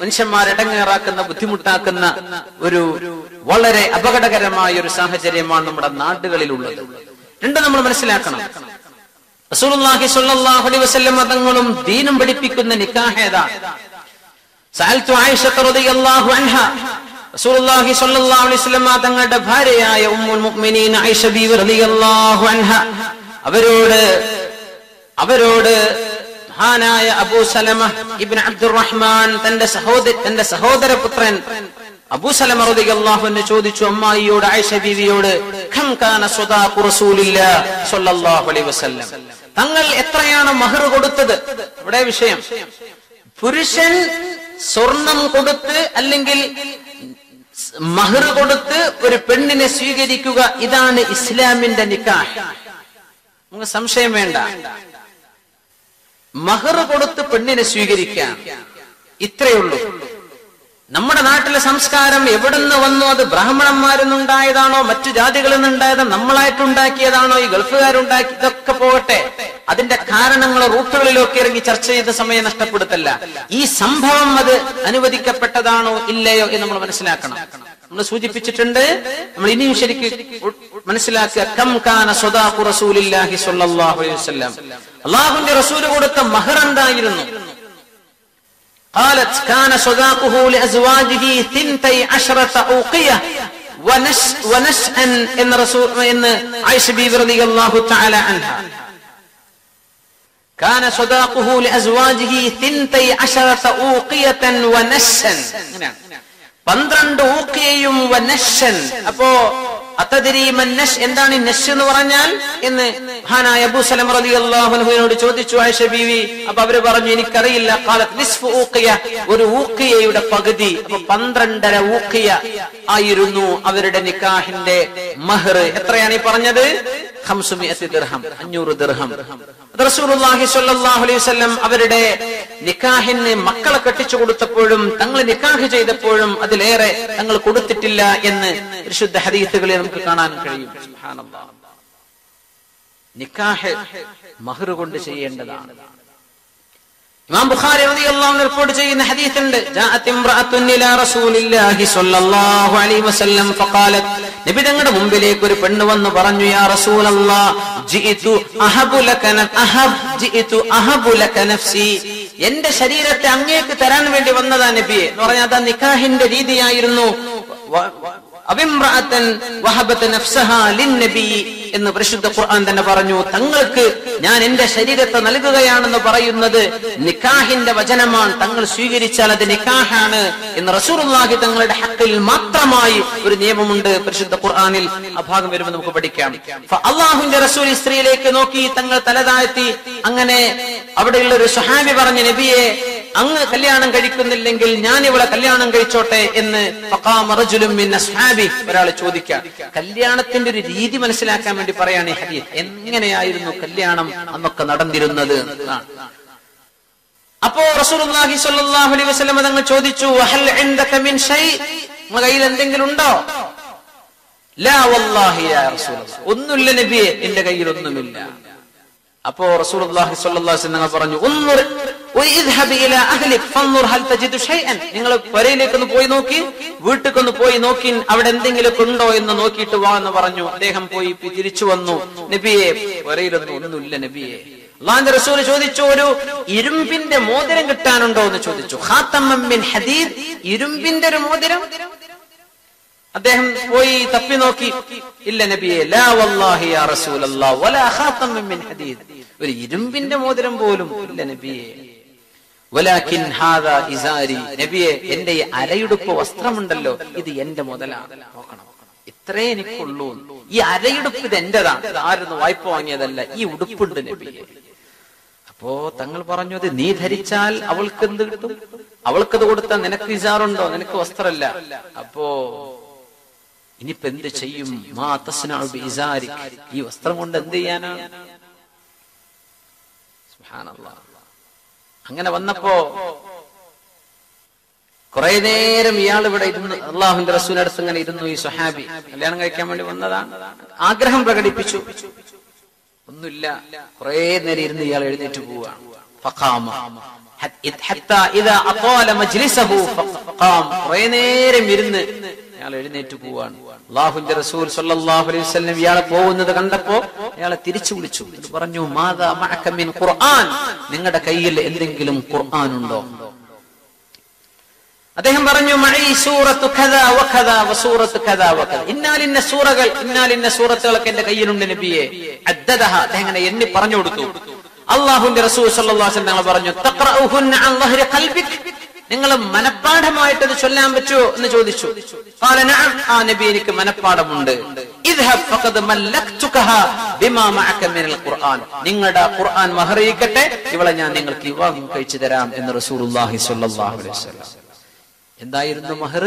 മനുഷ്യന്മാരടങ്ങേറാക്കുന്ന, ബുദ്ധിമുട്ടാക്കുന്ന ഒരു വളരെ അപകടകരമായ ഒരു സാഹചര്യമാണ് നമ്മുടെ നാടുകളിലുള്ളത്. രണ്ടും നമ്മൾ മനസ്സിലാക്കണം. റസൂലുള്ളാഹി സ്വല്ലല്ലാഹു അലൈഹി വസല്ലം തങ്ങളും ദീനും പഠിപ്പിക്കുന്ന നിക്കാഹ് ഏതാണ്? സഅൽതു ആയിഷത റളിയല്ലാഹു അൻഹ, റസൂലുള്ളാഹി സ്വല്ലല്ലാഹു അലൈഹി വസല്ലം തങ്ങളുടെ ഭാര്യയായ ഉമ്മുൽ മുഅ്മിനീൻ ആയിഷ ബിവി റളിയല്ലാഹു അൻഹ അവരോട് മഹാനായ അബൂ സലമ ഇബ്നു അബ്ദുറഹ്മാൻ തന്റെ സഹോദരപുത്രൻ അബൂ സലമ റളിയല്ലാഹു അൻഹു ചോദിച്ചു, അമ്മായിയോട്, ആയിഷ ബീവിയോട്, കം കാന സദാഖു റസൂലില്ലാഹി സ്വല്ലല്ലാഹു അലൈഹി വസല്ലം, തങ്ങൾ എത്രയാണ് മഹർ കൊടുത്തത്? ഇവിടെ വിഷയം, പുരുഷൻ സ്വർണം കൊടുത്ത് അല്ലെങ്കിൽ മഹർ കൊടുത്ത് ഒരു പെണ്ണിനെ സ്വീകരിക്കുക, ഇതാണ് ഇസ്ലാമിന്റെ നിക്കാഹ്. നമുക്ക് സംശയം വേണ്ട, മഹർ കൊടുത്ത് പെണ്ണിനെ സ്വീകരിക്കാം, ഇത്രയുള്ളൂ. നമ്മുടെ നാട്ടിലെ സംസ്കാരം എവിടുന്ന് വന്നു? അത് ബ്രാഹ്മണന്മാരുന്നുണ്ടായതാണോ, മറ്റു ജാതികളിൽ നിന്നുണ്ടായതോ, നമ്മളായിട്ടുണ്ടാക്കിയതാണോ, ഈ ഗൾഫുകാരുണ്ടാക്കി? ഇതൊക്കെ പോകട്ടെ, അതിന്റെ കാരണങ്ങളോ റൂട്ടുകളിലൊക്കെ ഇറങ്ങി ചർച്ച ചെയ്ത സമയം നഷ്ടപ്പെടുത്തല്ല. ഈ സംഭവം അത് അനുവദിക്കപ്പെട്ടതാണോ ഇല്ലയോ എന്ന് നമ്മൾ മനസ്സിലാക്കണം. നമ്മൾ സൂചിപ്പിച്ചിട്ടുണ്ട്, നമ്മൾ ഇനിയും ശരിക്കും മനസ്സിലാക്കുക. കം കാന സദാഖു റസൂലില്ലാഹി സ്വല്ലല്ലാഹു അലൈഹി വസല്ലം, അല്ലാഹുവിന്റെ റസൂൽ കൊടുത്ത മഹർ എന്തായിരുന്നു? قالت كان صداقه لأزواجه 12 أوقية ونشأن إن عائشة بيبي رضي الله تعالى عنها كان صداقه لأزواجه 12 أوقية ونشأن 12 أوقية ونشأن أبو أتدري من نش إنداني نشأن ورنال إن ഹാനായ അബൂ സലമ റളിയല്ലാഹു അൻഹുവിനോട് ചോദിച്ചു ആയിഷ ബീവി. അപ്പോൾ അവര് പറഞ്ഞു, എനിക്കറിയില്ല. ഖാലത് നിസ്ഫു ഊഖിയ, ഒരു ഊഖിയയുടെ പകുതി. അപ്പോൾ 12.5 ഊഖിയ ആയിരുന്നു അവരുടെ നിക്കാഹിന്റെ മഹർ. എത്രയാണ് ഈ പറഞ്ഞത്? 500 ദിർഹം, 500 ദിർഹം. റസൂലുള്ളാഹി സ്വല്ലല്ലാഹു അലൈഹി വസല്ലം അവരുടെ നിക്കാഹിന് മക്കളെ കെട്ടിച്ചു കൊടുത്തപ്പോഴും തങ്ങൾ നിക്കാഹ് ചെയ്തപ്പോഴും അതിലേറെ തങ്ങൾ കൊടുത്തിട്ടില്ല എന്ന് വിശുദ്ധ ഹദീസുകളിൽ നമുക്ക് കാണാൻ കഴിയും. സുബ്ഹാനല്ലാഹ്. നിക്കാഹ് മഹ്ർ കൊണ്ട് ചെയ്യേണ്ടതാണ്. ഇമാം ബുഖാരി റളിയല്ലാഹു അൻഹു റിപ്പോർട്ട് ചെയ്യുന്ന ഹദീസ് ഉണ്ട്. ജാഅത് ഇംറഅത്തുൻ ഇലാ റസൂലില്ലാഹി സ്വല്ലല്ലാഹു അലൈഹി വസല്ലം ഫഖാലത്, നബി തങ്ങളുടെ മുമ്പിലേക്ക് ഒരു പെണ്ണ് വന്ന് പറഞ്ഞു, യാ റസൂലല്ലാഹ് ജിഇതു അഹബുലക നഫ്സി, എന്റെ ശരീരത്തെ അങ്ങേക്ക് തരാൻ വേണ്ടി വന്നതാ നബിയെ എന്ന് പറഞ്ഞാൽ അതാ നിക്കാഹിന്റെ രീതിയായിരുന്നു. അവിംറഅതൻ വഹബത നഫ്സഹാ ലിന്നബി എന്ന് പരിശുദ്ധ ഖുർആൻ തന്നെ പറഞ്ഞു. തങ്ങൾക്ക് ഞാൻ എന്റെ ശരീരത്തെ നൽകുകയാണെന്ന് പറയുന്നത് നിക്കാഹിന്റെ വചനമാണ്. തങ്ങൾ സ്വീകരിച്ചാൽ അത് നിക്കാഹാണ് എന്ന് റസൂലുള്ളാഹി തങ്ങളുടെ ഹഖിൽ മാത്രമായി ഒരു നിയമമുണ്ട് പരിശുദ്ധ ഖുർആനിൽ. ആ ഭാഗം വരുമ്പോൾ നമുക്ക് പഠിക്കാം. അള്ളാഹുവിന്റെ റസൂൽ സ്ത്രീയിലേക്ക് നോക്കി, തങ്ങൾ തലതാഴ്ത്തി. അങ്ങനെ അവിടെയുള്ള ഒരു സ്വഹാബി പറഞ്ഞു, നബിയെ അങ്ങ് കല്യാണം കഴിക്കുന്നില്ലെങ്കിൽ ഞാൻ ഇവിടെ കല്യാണം കഴിച്ചോട്ടെ എന്ന് ഒരാൾ ചോദിക്കാം. കല്യാണത്തിന്റെ ഒരു രീതി മനസ്സിലാക്കാൻ വേണ്ടി പറയാണ് ഈ ഹദീസ്. എങ്ങനെയായിരുന്നു കല്യാണം അന്നൊക്കെ നടന്നിരുന്നത്? അപ്പോ റസൂലുള്ളാഹി സ്വല്ലല്ലാഹു അലൈഹി വസല്ലം തങ്ങൾ ചോദിച്ചു, ഹൽ ഇൻദക മിൻ ഷൈ, നിങ്ങളുടെ കയ്യിൽ എന്തെങ്കിലും ഉണ്ടോ? ലാ വല്ലാഹി യാ റസൂലല്ലാഹ്, ഒന്നുമില്ല നബിയെ, എന്റെ കയ്യിൽ ഒന്നുമില്ല. അപ്പോ റസൂലുള്ളാഹി സ്വല്ലല്ലാഹു അലൈഹി വസല്ലം പറഞ്ഞു, ഉൻദുർ വഇദ്ഹബ് ഇലാ അഹ്ലിക് ഫൻദുർ ഹൽ തജിദു ഷൈഅൻ, നിങ്ങൾ പരയിലേക്കൊന്ന് പോയി നോക്കി, വീട്ടിലേക്കൊന്ന് പോയി നോക്കി, അവിടെ എന്തെങ്കിലുമൊക്കെ ഉണ്ടോ എന്ന് നോക്കിയിട്ട് വാ എന്ന് പറഞ്ഞു. അദ്ദേഹം പോയി തിരിച്ചു വന്നു. നബിയെ, പരയിലൊന്നും ഒന്നുമില്ല നബിയെ. അല്ലാഹുവിന്റെ റസൂൽ ചോദിച്ചു, ഒരു ഇരുമ്പിന്റെ മോതിരം കിട്ടാനുണ്ടോ എന്ന് ചോദിച്ചു. ഖാതമൻ മിൻ ഹദീദ്, ഇരുമ്പിന്റെ ഒരു മോതിരം. അദ്ദേഹം പോയി തപ്പി നോക്കി, ഇല്ല നബിയേ, ലാ വല്ലാഹി യാ റസൂലല്ലാഹ് വലാ ഖാതമൻ മിൻ ഹദീദ്, ഒരു ഇരുമ്പിന്റെ മോതിരം പോലും ഇല്ല നബിയേ. വലാകിൻ ഹാദാ ഇസാരി, നബിയേ എന്റെ ഈ അരയുടുപ്പ് വസ്ത്രമുണ്ടല്ലോ ഇത് എന്റെ മുതലാണ്, നോക്കണം ഇത്രേ എനിക്കുള്ളൂ, ഈ അരയുടുപ്പ് ഇത് എന്റേതാണ്, ആരൊന്നും വായ്പ വാങ്ങിയതല്ല, ഈ ഉടുപ്പുണ്ട് നബിയെ. അപ്പോ തങ്ങൾ പറഞ്ഞു, അത് നീ ധരിച്ചാൽ അവൾക്ക് എന്ത് കിട്ടും? അവൾക്കത് കൊടുത്താൽ നിനക്ക് ഇസാറുണ്ടോ? നിനക്ക് വസ്ത്രമല്ല, അപ്പോ ഇനിയിപ്പോ എന്ത് ചെയ്യും? മാ തസ്നഉ ഇസാരി, ഈ വസ്ത്രം കൊണ്ട് എന്ത് ചെയ്യാനാണ്? സുബ്ഹാനല്ലാഹ്. അങ്ങനെ വന്നപ്പോ കുറെ നേരം ഇയാൾ ഇവിടെ ഇരുന്നു, അള്ളാഹുവിന്റെ റസൂലിന്റെ അടുത്ത് ഇങ്ങനെ ഇരുന്നു. ഈ സ്വഹാബി കല്യാണം കഴിക്കാൻ വേണ്ടി വന്നതാണ്, ആഗ്രഹം പ്രകടിപ്പിച്ചു. ഒന്നുമില്ല, കുറെ നേരം ഇരുന്ന് ഇയാൾ എഴുന്നേറ്റ് പോവാണ്. കുറെ നേരം ഇരുന്ന് ഇയാൾ എഴുന്നേറ്റ് പോവാണ്. അള്ളാഹുവിന്റെ റസൂൽ സ്വല്ലല്ലാഹു അലൈഹി വസല്ലം ഇയാളെ പോകുന്നത് കണ്ടപ്പോ ഇയാളെ തിരിച്ചു വിളിച്ചു, പറഞ്ഞു മാദാ മഅക മിൻ ഖുർആൻ, നിങ്ങളുടെ കയ്യിൽ എന്തെങ്കിലും ഖുർആൻ ഉണ്ടോ? അദ്ദേഹം പറഞ്ഞു, മഈ സൂറത്തു കദാ വകദാ വസൂറത്തു കദാ വകദാ, ഇന്നാലിന്ന സൂറകൾ, ഇന്നാലിന്ന സൂറത്തുകളൊക്കെ എൻ്റെ കയ്യിലുണ്ട് നബിയേ. അദ്ദദഹ, അങ്ങനെ എണ്ണി പറഞ്ഞു കൊടുത്തു. അല്ലാഹുവിൻ്റെ റസൂൽ സ്വല്ലല്ലാഹു അലൈഹി വസല്ലം പറഞ്ഞു, തഖറഉഹുൻ അൻ ളഹ്രി ഖൽബിക്, നിങ്ങൾ മനപ്പാഠമായിട്ട് ഇത് ചൊല്ലാൻ പറ്റുമോ എന്ന് ചോദിച്ചു. ഖാല നഅം, ആ നബി എനിക്ക് മനപ്പാഠമുണ്ട്. ഇദ്ഹബ് ഫഖദ് മല്ലക്തുകഹ ബിമാ മഅക മിനൽ ഖുർആൻ, നിങ്ങളുടെ ഖുർആൻ മഹ്റിയിക്കട്ടെ, ഇവളെ ഞാൻ നിങ്ങൾക്ക് വിവാഹം കഴിച്ചു തരാം എന്ന് റസൂലുള്ളാഹി സ്വല്ലല്ലാഹു അലൈഹി വസല്ലം. എന്തായിരുന്നു മഹർ?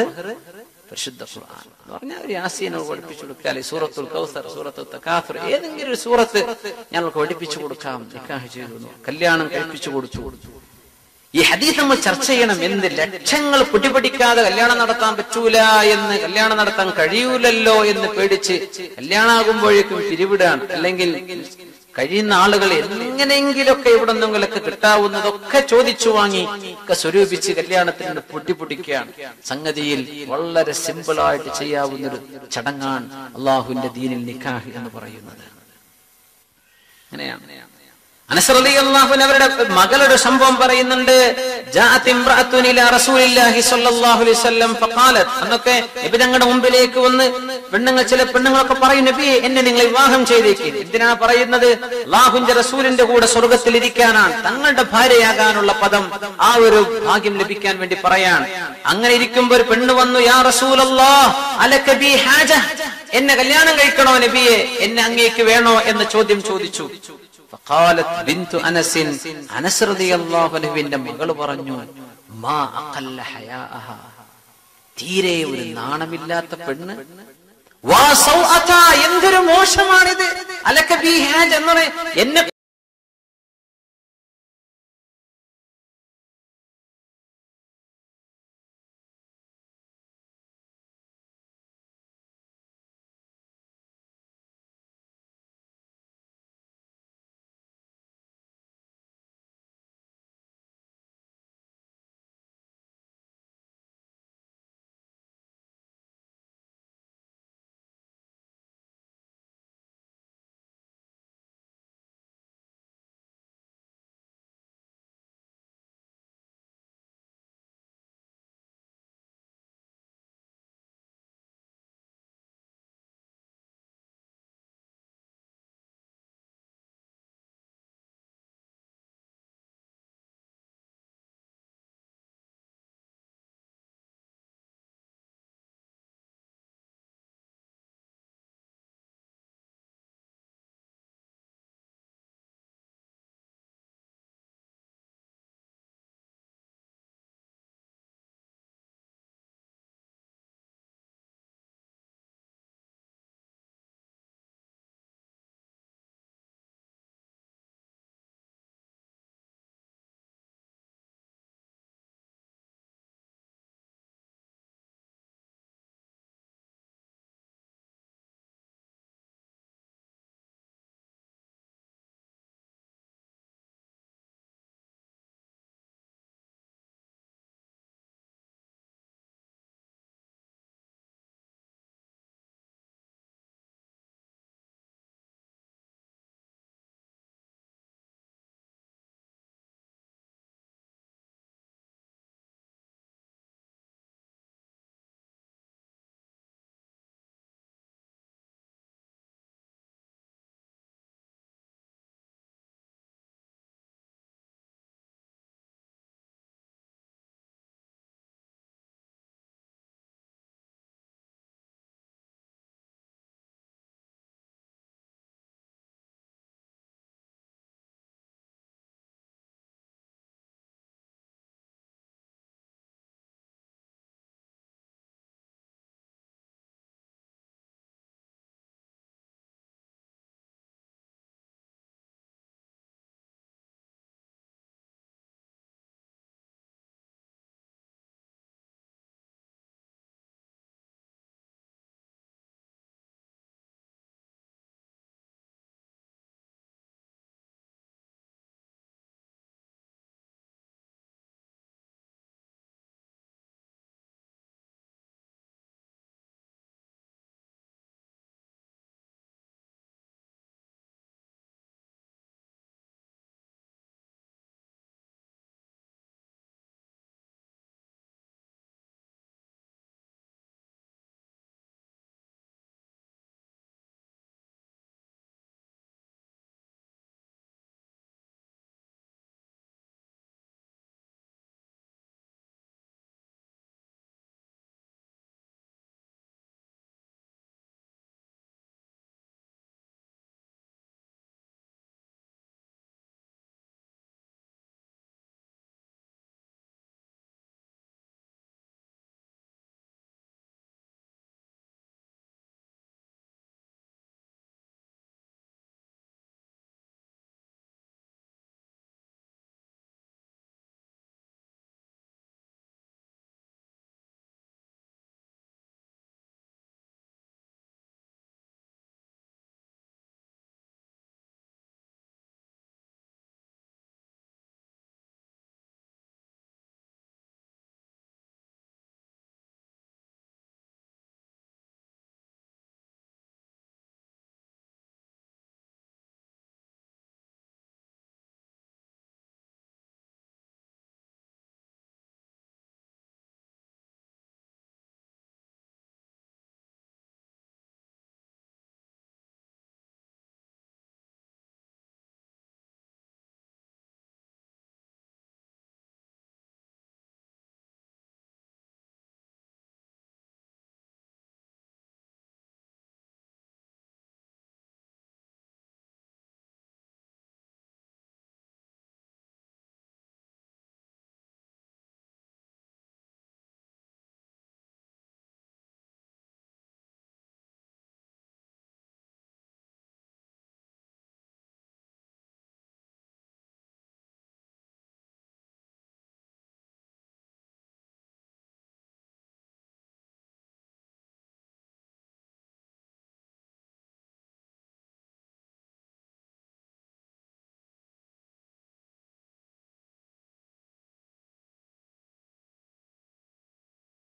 പരിശുദ്ധ ഖുർആൻ എന്ന് പറഞ്ഞാൽ ഒരു യാസീനോ പഠിപ്പിച്ചു കൊടുക്കുക, അല്ലെങ്കിൽ സൂറത്തുൽ കൗസർ, സൂറത്തുൽ തകാസുർ, ഏതെങ്കിലും ഒരു സൂറത്ത് ഞങ്ങൾക്ക് പഠിപ്പിച്ചു കൊടുക്കാം. നിക്കാഹ് ചെയ്തു, കല്യാണം കഴിപ്പിച്ചു കൊടുത്തു. ഈ ഹദീസ് നമ്മൾ ചർച്ച ചെയ്യണം. എന്ത് ലക്ഷങ്ങൾ പിടിപിടിക്കാതെ കല്യാണം നടത്താൻ പറ്റൂല എന്ന്, കല്യാണം നടത്താൻ കഴിയൂലല്ലോ എന്ന് പേടിച്ച് കല്യാണാകുമ്പോഴേക്കും പിരിവിടാണ്. അല്ലെങ്കിൽ കഴിയുന്ന ആളുകൾ എങ്ങനെയെങ്കിലൊക്കെ ഇവിടെ നിന്നെങ്കിലൊക്കെ കിട്ടാവുന്നതൊക്കെ ചോദിച്ചു വാങ്ങി ഒക്കെ സ്വരൂപിച്ച് കല്യാണത്തിന് പൊട്ടിപ്പൊട്ടിക്കുകയാണ്. സംഗതിയിൽ വളരെ സിമ്പിളായിട്ട് ചെയ്യാവുന്നൊരു ചടങ്ങാണ് അള്ളാഹുവിന്റെ ദീനിൽ നിക്കാഹ് എന്ന് പറയുന്നത്. അങ്ങനെയാണ് അനസ് റളിയല്ലാഹു അൻഹു അവരുടെ മകളുടെ സംഭവം പറയുന്നുണ്ട്. ജാഅത് ഇംറഅത്തുൻ ഇലാ റസൂലില്ലാഹി സ്വല്ലല്ലാഹു അലൈഹി വസല്ലം ഫഖാലത്, അന്നൊക്കെ നബി തങ്ങളുടെ മുമ്പിലേക്ക് വന്ന് പെണ്ണുങ്ങൾ, ചില പെണ്ണുങ്ങളൊക്കെ പറയും, നബിയെ എന്നെ നിങ്ങൾ വിവാഹം ചെയ്തേക്ക്. എന്തിനാ പറയുന്നത്? അല്ലാഹുവിന്റെ റസൂലിന്റെ കൂടെ സ്വർഗ്ഗത്തിൽ ഇരിക്കാനാണ്, തങ്ങളുടെ ഭാര്യയാകാനുള്ള പദം, ആ ഒരു ഭാഗ്യം ലഭിക്കാൻ വേണ്ടി പറയാൻ. അങ്ങനെ ഇരിക്കുമ്പോ ഒരു പെണ്ണ് വന്നു, യാ റസൂലല്ലാഹ് അലക ബി ഹാജ, എന്നെ കല്യാണം കഴിക്കണോ നബിയെ, എന്നെ അങ്ങേക്ക് വേണോ എന്ന ചോദ്യം ചോദിച്ചു. فقالت بنت انس رضي الله عنها മകൾ പറഞ്ഞു, മാ അഖല്ല ഹയാഅഹ, തീരെ ഒരു നാണമില്ലാത്ത പെണ്ണ്, വാ സൗഅത, എന്തൊരു മോശമാണിത്, അലക ബി ഹാജ, എന്നെ